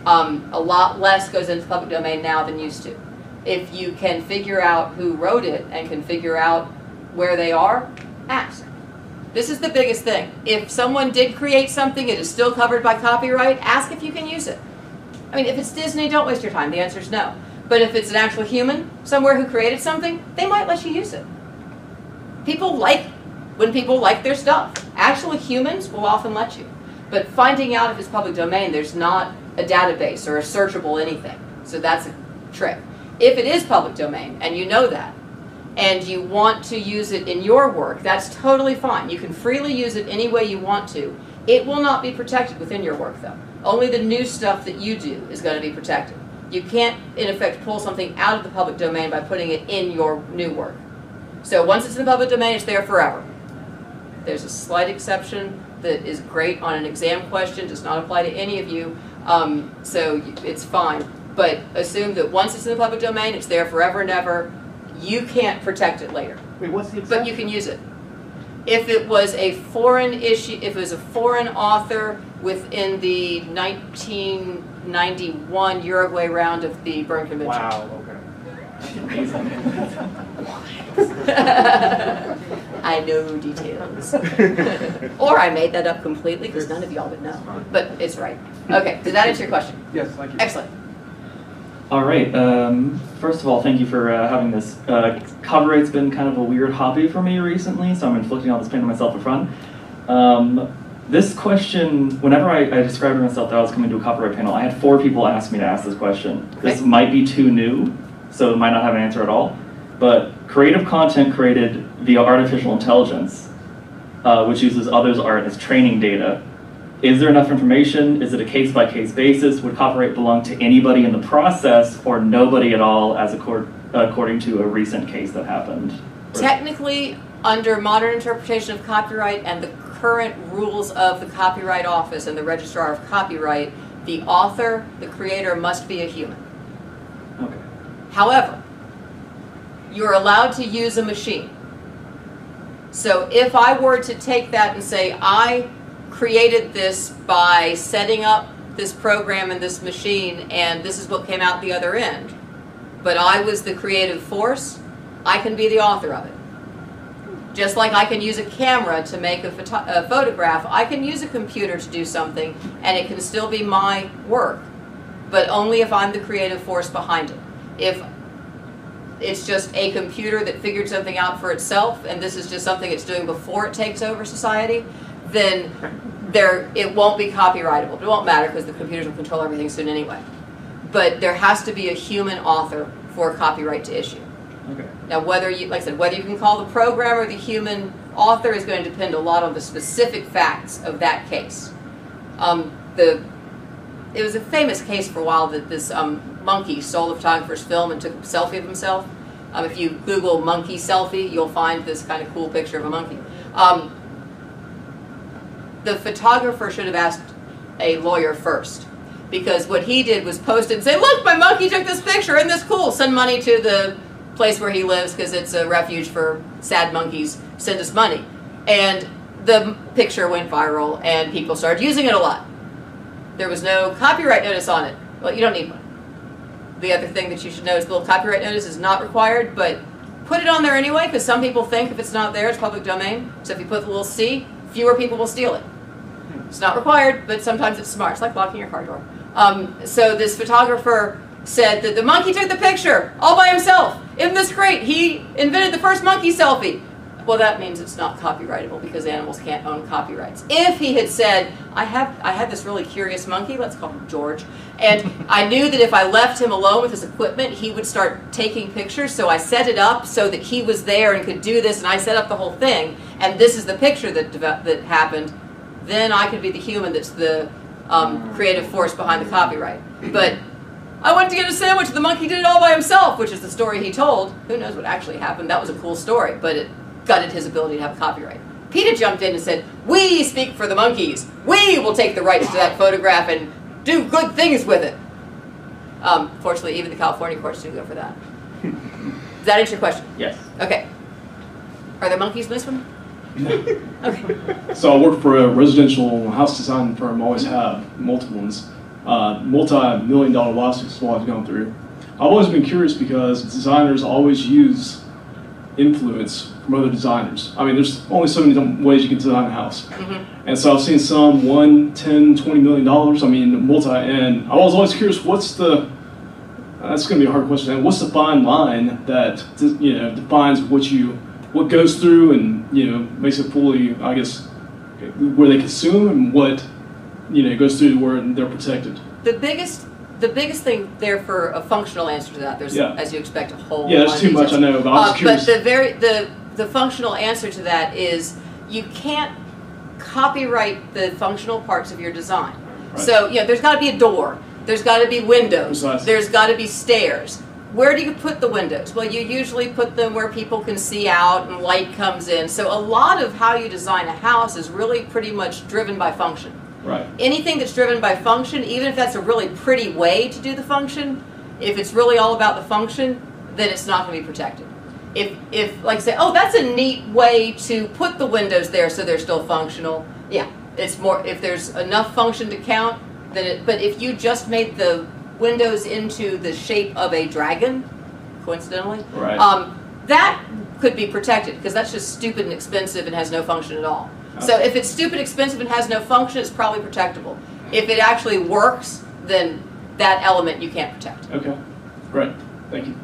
Um, a lot less goes into the public domain now than used to. If you can figure out who wrote it and can figure out where they are, ask. This is the biggest thing. If someone did create something, it is still covered by copyright, ask if you can use it. I mean, if it's Disney, don't waste your time. The answer is no. But if it's an actual human somewhere who created something, they might let you use it. People like when people like their stuff. Actual humans will often let you. But finding out if it's public domain, there's not a database or a searchable anything. So that's a trick. If it is public domain, and you know that, and you want to use it in your work, that's totally fine. You can freely use it any way you want to. It will not be protected within your work, though. Only the new stuff that you do is going to be protected. You can't, in effect, pull something out of the public domain by putting it in your new work. So once it's in the public domain, it's there forever. There's a slight exception that is great on an exam question, does not apply to any of you, um, so it's fine. But assume that once it's in the public domain, it's there forever and ever. You can't protect it later. Wait, what's the exception? But you can use it. If it was a foreign issue, if it was a foreign author within the nineteen ninety-one Uruguay round of the Berne Convention. Wow, okay. Amazing. I know details. Or I made that up completely because none of y'all would know. But it's right. Okay, did that answer your question? Yes, thank you. Excellent. All right. Um, first of all, thank you for uh, having this. Uh, copyright's been kind of a weird hobby for me recently, so I'm inflicting all this pain on myself up front. Um, this question, whenever I, I described to myself that I was coming to a copyright panel, I had four people ask me to ask this question. Okay. This might be too new, so it might not have an answer at all. But creative content created via artificial intelligence, uh, which uses others' art as training data, is there enough information? Is it a case-by-case basis? Would copyright belong to anybody in the process or nobody at all as according to a recent case that happened? Technically, under modern interpretation of copyright and the current rules of the Copyright Office and the Registrar of Copyright, the author, the creator, must be a human. Okay. However, you're allowed to use a machine. So if I were to take that and say, I created this by setting up this program and this machine, and this is what came out the other end, but I was the creative force, I can be the author of it. Just like I can use a camera to make a, photo a photograph, I can use a computer to do something, and it can still be my work, but only if I'm the creative force behind it. If it's just a computer that figured something out for itself, and this is just something it's doing before it takes over society, then there, it won't be copyrightable. It won't matter because the computers will control everything soon anyway. But there has to be a human author for copyright to issue. Okay. Now, whether you, like I said, whether you can call the programmer the human author is going to depend a lot on the specific facts of that case. Um, the, it was a famous case for a while that this um, monkey stole a photographer's film and took a selfie of himself. Um, if you Google monkey selfie, you'll find this kind of cool picture of a monkey. Um, The photographer should have asked a lawyer first, because what he did was post it and say, look, my monkey took this picture, isn't this cool? Send money to the place where he lives because it's a refuge for sad monkeys. Send us money. And the picture went viral and people started using it a lot. There was no copyright notice on it. Well, you don't need one. The other thing that you should know is the little copyright notice is not required, but put it on there anyway, because some people think if it's not there, it's public domain. So if you put the little C, fewer people will steal it. It's not required, but sometimes it's smart. It's like locking your car door. Um, so this photographer said that the monkey took the picture all by himself. Isn't this great? He invented the first monkey selfie. well, that means it's not copyrightable because animals can't own copyrights. If he had said, I have, I had this really curious monkey, let's call him George, and I knew that if I left him alone with his equipment, he would start taking pictures, so I set it up so that he was there and could do this, and I set up the whole thing, and this is the picture that, that happened, then I could be the human that's the um, creative force behind the copyright. But I went to get a sandwich, and the monkey did it all by himself, which is the story he told. Who knows what actually happened? That was a cool story, but it gutted his ability to have copyright. PETA jumped in and said, we speak for the monkeys. We will take the rights to that photograph and do good things with it. Um, fortunately, even the California courts didn't go for that. Does that answer your question? Yes. Okay. Are there monkeys in this one? No. Okay. So I work for a residential house design firm, always have multiple ones. Uh, multi-million dollar lawsuits I've gone through. I've always been curious because designers always use influence from other designers. I mean, there's only so many ways you can design a house. Mm-hmm. And so I've seen some one, ten, twenty million dollars, I mean, multi, and I was always curious, what's the, that's gonna be a hard question, what's the fine line that, you know, defines what you, what goes through and, you know, makes it fully, I guess, where they consume and what, you know, it goes through where they're protected. The biggest, the biggest thing there for a functional answer to that, there's, yeah. as you expect, a whole yeah, there's too much answers. I know, but I was uh, curious. But the very, the, the functional answer to that is you can't copyright the functional parts of your design. Right. So, you know, there's got to be a door. There's got to be windows. Precisely. There's got to be stairs. Where do you put the windows? Well, you usually put them where people can see out and light comes in. So a lot of how you design a house is really pretty much driven by function. Right. Anything that's driven by function, even if that's a really pretty way to do the function, if it's really all about the function, then it's not going to be protected. If, if like say, oh, that's a neat way to put the windows there so they're still functional, yeah, it's more, if there's enough function to count, then it, but if you just made the windows into the shape of a dragon, coincidentally, right. um, that could be protected because that's just stupid and expensive and has no function at all. So if it's stupid, expensive, and has no function, it's probably protectable. If it actually works, then that element you can't protect. Okay, great. Thank you.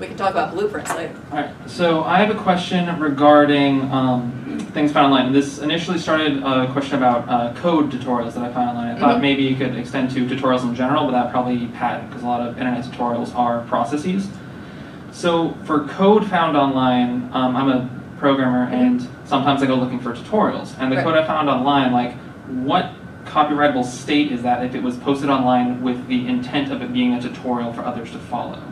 We can talk about blueprints later. All right, so I have a question regarding um, things found online. This initially started a question about uh, code tutorials that I found online. I thought mm-hmm. maybe you could extend to tutorials in general, but that probably patent, because a lot of internet tutorials are processes. So for code found online, um, I'm a programmer, and sometimes I go looking for tutorials. And the right. code I found online, like, what copyrightable state is that if it was posted online with the intent of it being a tutorial for others to follow?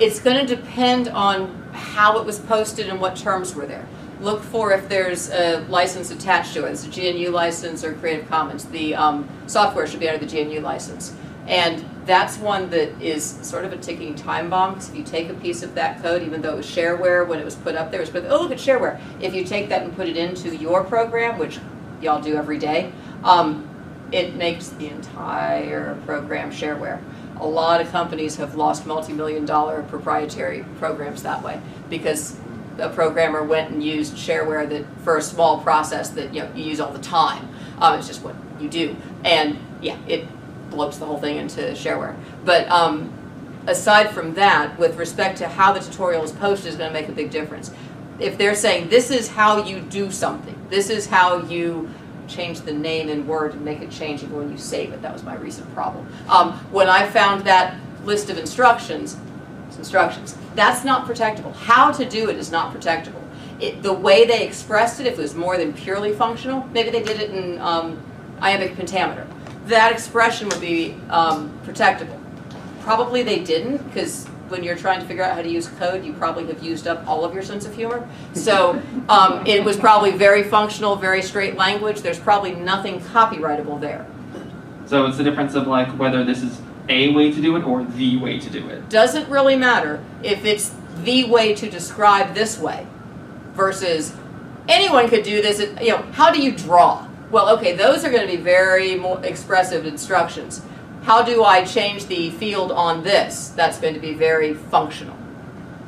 It's going to depend on how it was posted and what terms were there. Look for if there's a license attached to it. It's a G N U license or Creative Commons. The um, software should be under the G N U license. And that's one that is sort of a ticking time bomb, because if you take a piece of that code, even though it was shareware when it was put up there, it was put, oh, look at shareware. If you take that and put it into your program, which y'all do every day, um, it makes the entire program shareware. A lot of companies have lost multi-million dollar proprietary programs that way, because a programmer went and used shareware that for a small process that you know, you use all the time. Um, it's just what you do. And yeah, it blows the whole thing into shareware. But um, aside from that, with respect to how the tutorial is posted is going to make a big difference. If they're saying, this is how you do something, this is how you change the name in Word and make it change even when you save it, that was my recent problem. Um, when I found that list of instructions, it's instructions, that's not protectable. How to do it is not protectable. It, the way they expressed it, if it was more than purely functional, maybe they did it in um, iambic pentameter. That expression would be um, protectable. Probably they didn't, because when you're trying to figure out how to use code, you probably have used up all of your sense of humor. So um, it was probably very functional, very straight language. There's probably nothing copyrightable there. So it's the difference of like whether this is a way to do it or the way to do it. Doesn't really matter if it's the way to describe this way versus anyone could do this. You know, how do you draw? Well, okay, those are going to be very more expressive instructions. How do I change the field on this? That's going to be very functional.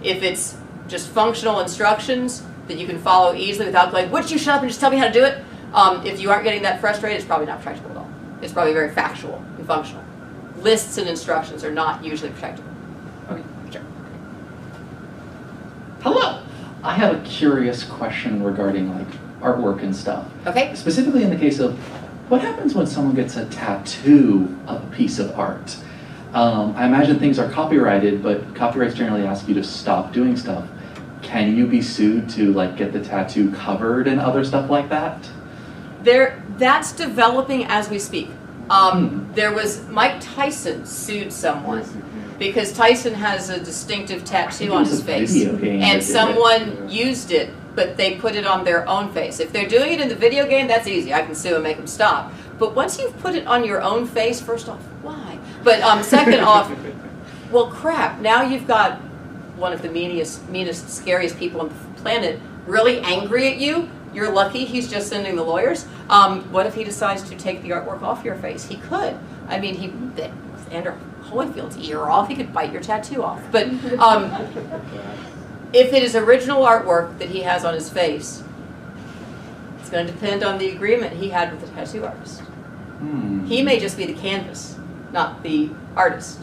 If it's just functional instructions that you can follow easily without going, would you shut up and just tell me how to do it? Um, if you aren't getting that frustrated, it's probably not protectable at all. It's probably very factual and functional. Lists and instructions are not usually protectable. Okay, sure. Hello. I have a curious question regarding like artwork and stuff. Okay. Specifically in the case of what happens when someone gets a tattoo of a piece of art? Um, I imagine things are copyrighted, but copyrights generally ask you to stop doing stuff. Can you be sued to like get the tattoo covered and other stuff like that? There, that's developing as we speak. Um, there was Mike Tyson sued someone because Tyson has a distinctive tattoo on his face, and someone used it, but they put it on their own face. If they're doing it in the video game, that's easy. I can sue and make them stop. But once you've put it on your own face, first off, why? But um, second off, well, crap. Now you've got one of the meanest, meanest, scariest people on the planet really angry at you. You're lucky he's just sending the lawyers. Um, what if he decides to take the artwork off your face? He could. I mean, he Andrew Holyfield's ear off. He could bite your tattoo off. But um, if it is original artwork that he has on his face, it's going to depend on the agreement he had with the tattoo artist. Hmm. He may just be the canvas, not the artist.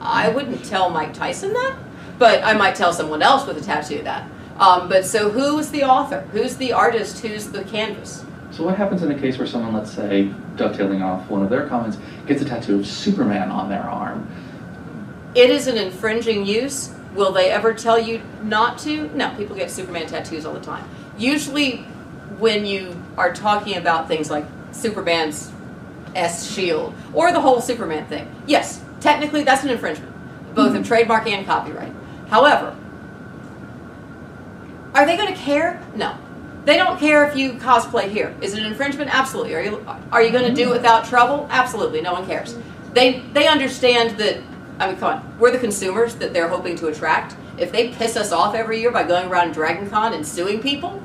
I wouldn't tell Mike Tyson that, but I might tell someone else with a tattoo that. Um, but so who's the author? Who's the artist? Who's the canvas? So what happens in a case where someone, let's say, dovetailing off one of their comments, gets a tattoo of Superman on their arm? It is an infringing use. Will they ever tell you not to? No, people get Superman tattoos all the time. Usually when you are talking about things like Superman's S shield or the whole Superman thing, yes, technically that's an infringement, both mm-hmm. of trademark and copyright. However, are they going to care? No. They don't care if you cosplay here. Is it an infringement? Absolutely. Are you, are you going to do it without trouble? Absolutely. No one cares. They, they understand that, I mean, come on, we're the consumers that they're hoping to attract. If they piss us off every year by going around Dragon Con and suing people,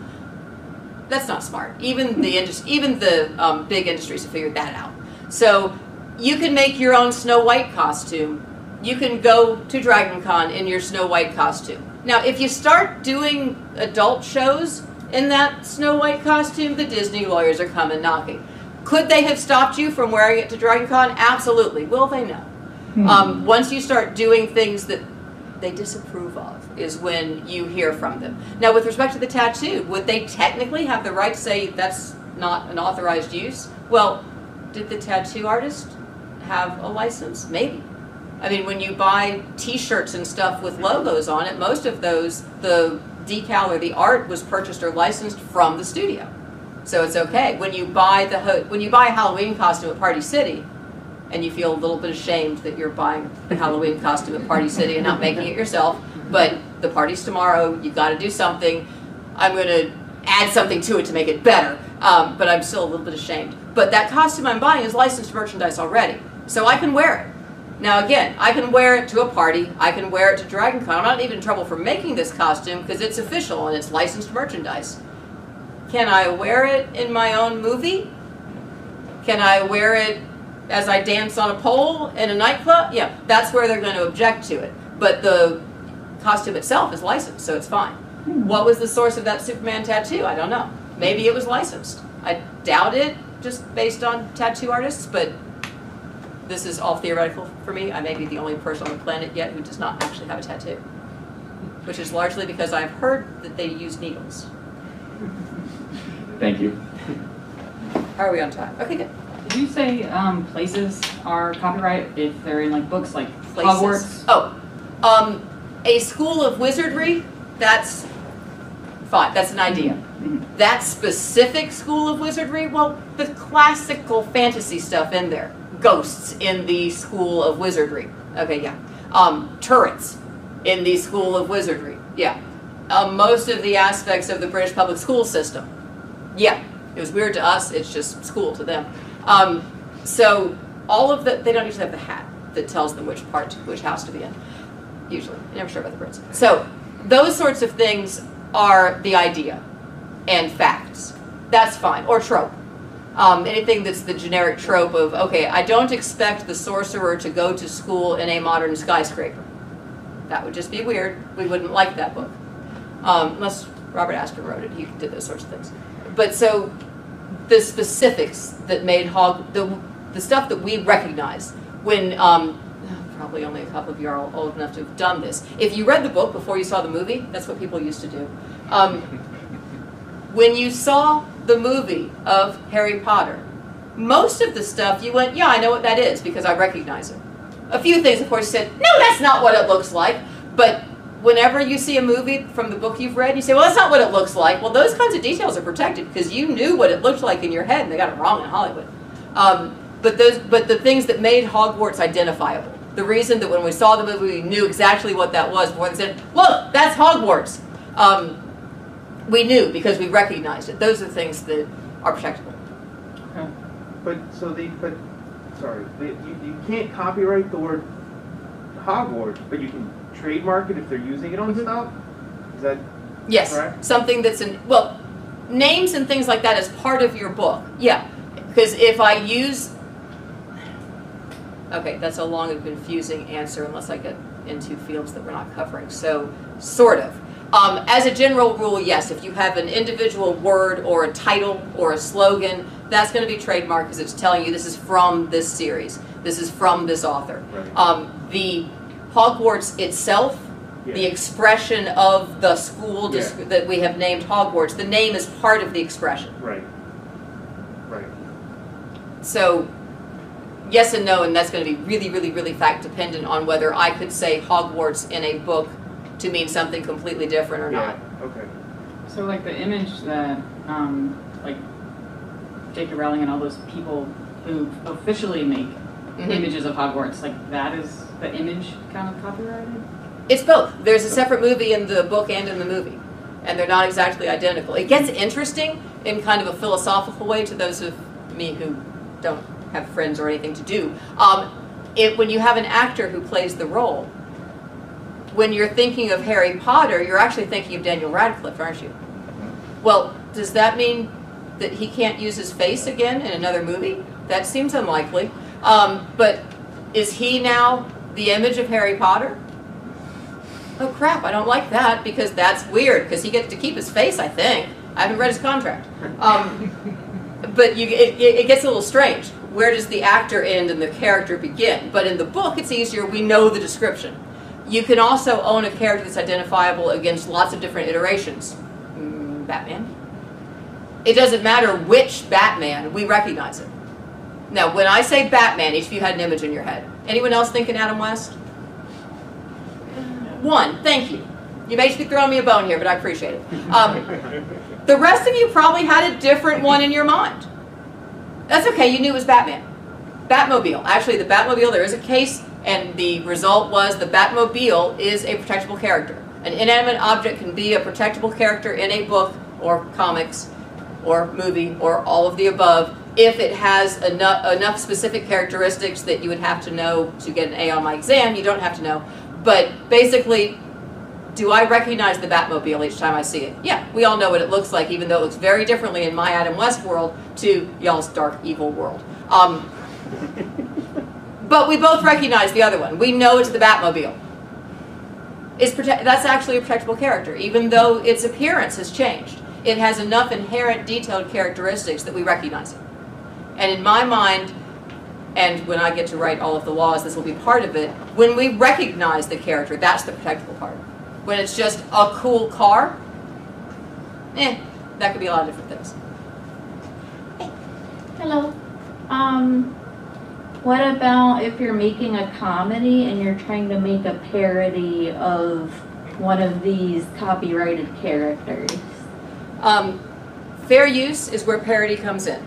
that's not smart. Even the, even the um, big industries have figured that out. So you can make your own Snow White costume. You can go to Dragon Con in your Snow White costume. Now, if you start doing adult shows in that Snow White costume, the Disney lawyers are coming knocking. Could they have stopped you from wearing it to Dragon Con? Absolutely. Will they? No. Hmm. Um, once you start doing things that they disapprove of is when you hear from them. Now, with respect to the tattoo, would they technically have the right to say that's not an authorized use? Well, did the tattoo artist have a license? Maybe. I mean, when you buy t-shirts and stuff with logos on it, most of those, the decal or the art was purchased or licensed from the studio. So it's okay. When you buy the ho when you buy a Halloween costume at Party City and you feel a little bit ashamed that you're buying a Halloween costume at Party City and not making it yourself, but the party's tomorrow, you've got to do something. I'm going to add something to it to make it better, um, but I'm still a little bit ashamed. But that costume I'm buying is licensed merchandise already, so I can wear it. Now again, I can wear it to a party, I can wear it to Dragon Con. I'm not even in trouble for making this costume because it's official and it's licensed merchandise. Can I wear it in my own movie? Can I wear it as I dance on a pole in a nightclub? Yeah, that's where they're going to object to it. But the costume itself is licensed, so it's fine. What was the source of that Superman tattoo? I don't know. Maybe it was licensed. I doubt it, just based on tattoo artists, but this is all theoretical for me. I may be the only person on the planet yet who does not actually have a tattoo, which is largely because I've heard that they use needles. Thank you. How are we on time? Okay, good. Did you say um, places are copyright if they're in like books, like places? Hogwarts? Oh, um, a school of wizardry, that's fine. That's an idea. Mm-hmm. That specific school of wizardry, well, the classical fantasy stuff in there. Ghosts in the school of wizardry. Okay, yeah. Um, turrets in the school of wizardry. Yeah. Um, most of the aspects of the British public school system. Yeah. It was weird to us. It's just school to them. Um, so all of the, they don't usually have the hat that tells them which part, which house to be in. Usually. I'm never sure about the Brits. So those sorts of things are the idea and facts. That's fine. Or trope. Um, anything that's the generic trope of, okay, I don't expect the sorcerer to go to school in a modern skyscraper. That would just be weird. We wouldn't like that book. Um, unless Robert Ashton wrote it. He did those sorts of things. But so the specifics that made Hog, the, the stuff that we recognize when, um, probably only a couple of you are old enough to have done this. If you read the book before you saw the movie, that's what people used to do. Um, when you saw the movie of Harry Potter, most of the stuff you went, yeah, I know what that is because I recognize it. A few things, of course, said, no, that's not what it looks like. But whenever you see a movie from the book you've read, you say, well, that's not what it looks like. Well, those kinds of details are protected because you knew what it looked like in your head, and they got it wrong in Hollywood. Um, but those, but the things that made Hogwarts identifiable, the reason that when we saw the movie, we knew exactly what that was, before they said, look, that's Hogwarts. Um, we knew because we recognized it. Those are things that are protectable. Okay. But, so the, but, sorry, the, you, you can't copyright the word Hogwarts, but you can trademark it if they're using it on mm-hmm. stuff? Is that yes, correct? Something that's in, well, names and things like that as part of your book. Yeah, because if I use, okay, that's a long and confusing answer unless I get into fields that we're not covering, so sort of. Um, as a general rule, yes, if you have an individual word or a title or a slogan, that's going to be trademarked because it's telling you this is from this series, this is from this author. Right. Um, the Hogwarts itself, yeah. the expression of the school yeah. that we have named Hogwarts, the name is part of the expression. Right. Right. So, yes and no, and that's going to be really, really, really fact dependent on whether I could say Hogwarts in a book to mean something completely different or yeah. not. Okay. So, like the image that, um, like J K Rowling and all those people who officially make mm-hmm. images of Hogwarts, like that is. The image kind of copyrighted? It's both. There's a separate movie in the book and in the movie, and they're not exactly identical. It gets interesting in kind of a philosophical way to those of me who don't have friends or anything to do. Um, it, when you have an actor who plays the role, when you're thinking of Harry Potter, you're actually thinking of Daniel Radcliffe, aren't you? Well, does that mean that he can't use his face again in another movie? That seems unlikely. Um, but is he now the image of Harry Potter? Oh crap, I don't like that because that's weird because he gets to keep his face, I think. I haven't read his contract. Um, but you, it, it gets a little strange. Where does the actor end and the character begin? But in the book, it's easier. We know the description. You can also own a character that's identifiable against lots of different iterations. Mm, Batman. It doesn't matter which Batman, we recognize it. Now, when I say Batman, each of you had an image in your head. Anyone else thinking Adam West? One, thank you. You may just be throwing me a bone here, but I appreciate it. Um, the rest of you probably had a different one in your mind. That's okay, you knew it was Batman. Batmobile. Actually, the Batmobile, there is a case, and the result was the Batmobile is a protectable character. An inanimate object can be a protectable character in a book, or comics, or movie, or all of the above, if it has enough, enough specific characteristics that you would have to know to get an A on my exam. You don't have to know. But basically, do I recognize the Batmobile each time I see it? Yeah, we all know what it looks like, even though it looks very differently in my Adam West world to y'all's dark, evil world. Um, but we both recognize the other one. We know it's the Batmobile. It's prote- that's actually a protectable character, even though its appearance has changed. It has enough inherent detailed characteristics that we recognize it. And in my mind, and when I get to write all of the laws, this will be part of it, when we recognize the character, that's the protectable part. When it's just a cool car, eh, that could be a lot of different things. Hey. Hello. Um, what about if you're making a comedy and you're trying to make a parody of one of these copyrighted characters? Um, fair use is where parody comes in.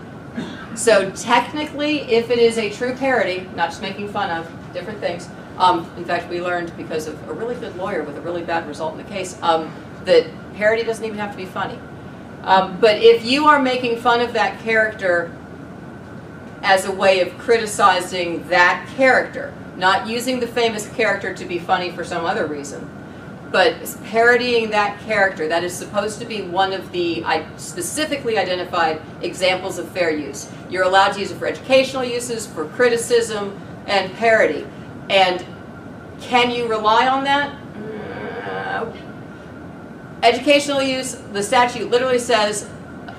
So technically, if it is a true parody, not just making fun of different things, um, in fact, we learned because of a really good lawyer with a really bad result in the case, um, that parody doesn't even have to be funny. Um, but if you are making fun of that character as a way of criticizing that character, not using the famous character to be funny for some other reason, but parodying that character, that is supposed to be one of the specifically identified examples of fair use. You're allowed to use it for educational uses, for criticism, and parody. And can you rely on that? No. Educational use, the statute literally says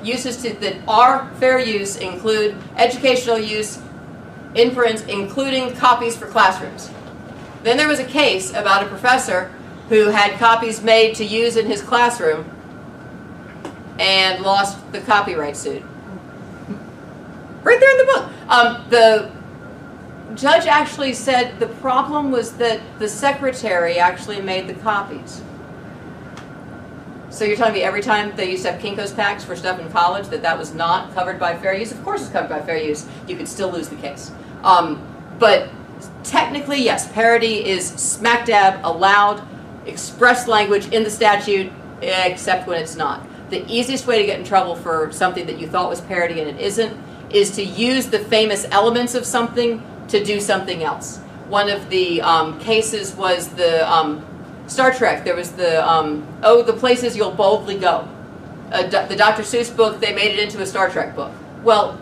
uses to, that are fair use include educational use, inference, including copies for classrooms. Then there was a case about a professor who had copies made to use in his classroom and lost the copyright suit. Right there in the book. Um, the judge actually said the problem was that the secretary actually made the copies. So you're telling me every time they used to have Kinko's packs for stuff in college that that was not covered by fair use? Of course it's covered by fair use. You could still lose the case. Um, but technically, yes, parody is smack dab allowed express language in the statute, except when it's not. The easiest way to get in trouble for something that you thought was parody and it isn't is to use the famous elements of something to do something else. One of the um, cases was the um, Star Trek. There was the, um, oh, the places you'll boldly go. Uh, the Doctor Seuss book, they made it into a Star Trek book. Well,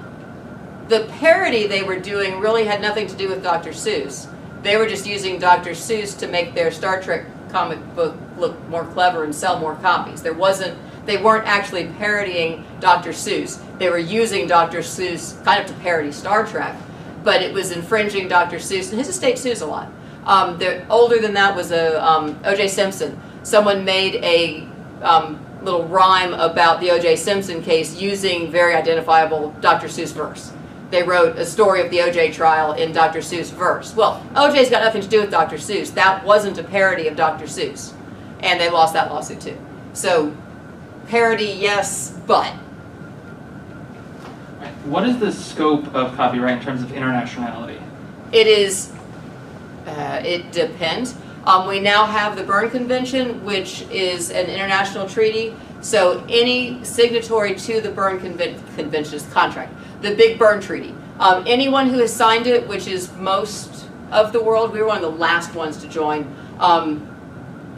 the parody they were doing really had nothing to do with Doctor Seuss. They were just using Doctor Seuss to make their Star Trek comic book look more clever and sell more copies. There wasn't, they weren't actually parodying Doctor Seuss. They were using Doctor Seuss kind of to parody Star Trek, but it was infringing Doctor Seuss, and his estate sues a lot. Um, the older than that was a um, O J Simpson. Someone made a um, little rhyme about the O J Simpson case using very identifiable Doctor Seuss verse. They wrote a story of the O J trial in Doctor Seuss verse. Well, O J's got nothing to do with Doctor Seuss. That wasn't a parody of Doctor Seuss. And they lost that lawsuit too. So, parody, yes, but. What is the scope of copyright in terms of internationality? It is... Uh, it depends. Um, we now have the Berne Convention, which is an international treaty. So any signatory to the Berne Conven- Convention's contract, the Big Berne Treaty, um, anyone who has signed it, which is most of the world, we were one of the last ones to join. Um,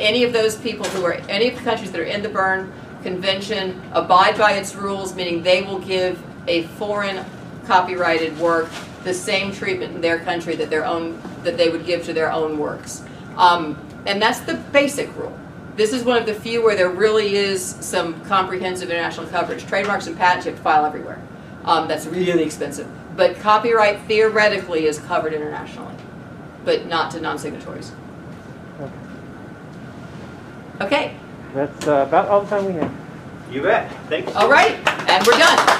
any of those people who are, any of the countries that are in the Berne Convention abide by its rules, meaning they will give a foreign copyrighted work the same treatment in their country that their own that they would give to their own works. Um, and that's the basic rule. This is one of the few where there really is some comprehensive international coverage. Trademarks and patents you have to file everywhere. Um, that's really expensive. But copyright theoretically is covered internationally, but not to non-signatories. Okay. That's uh, about all the time we have. You bet. Thanks. All right, and we're done.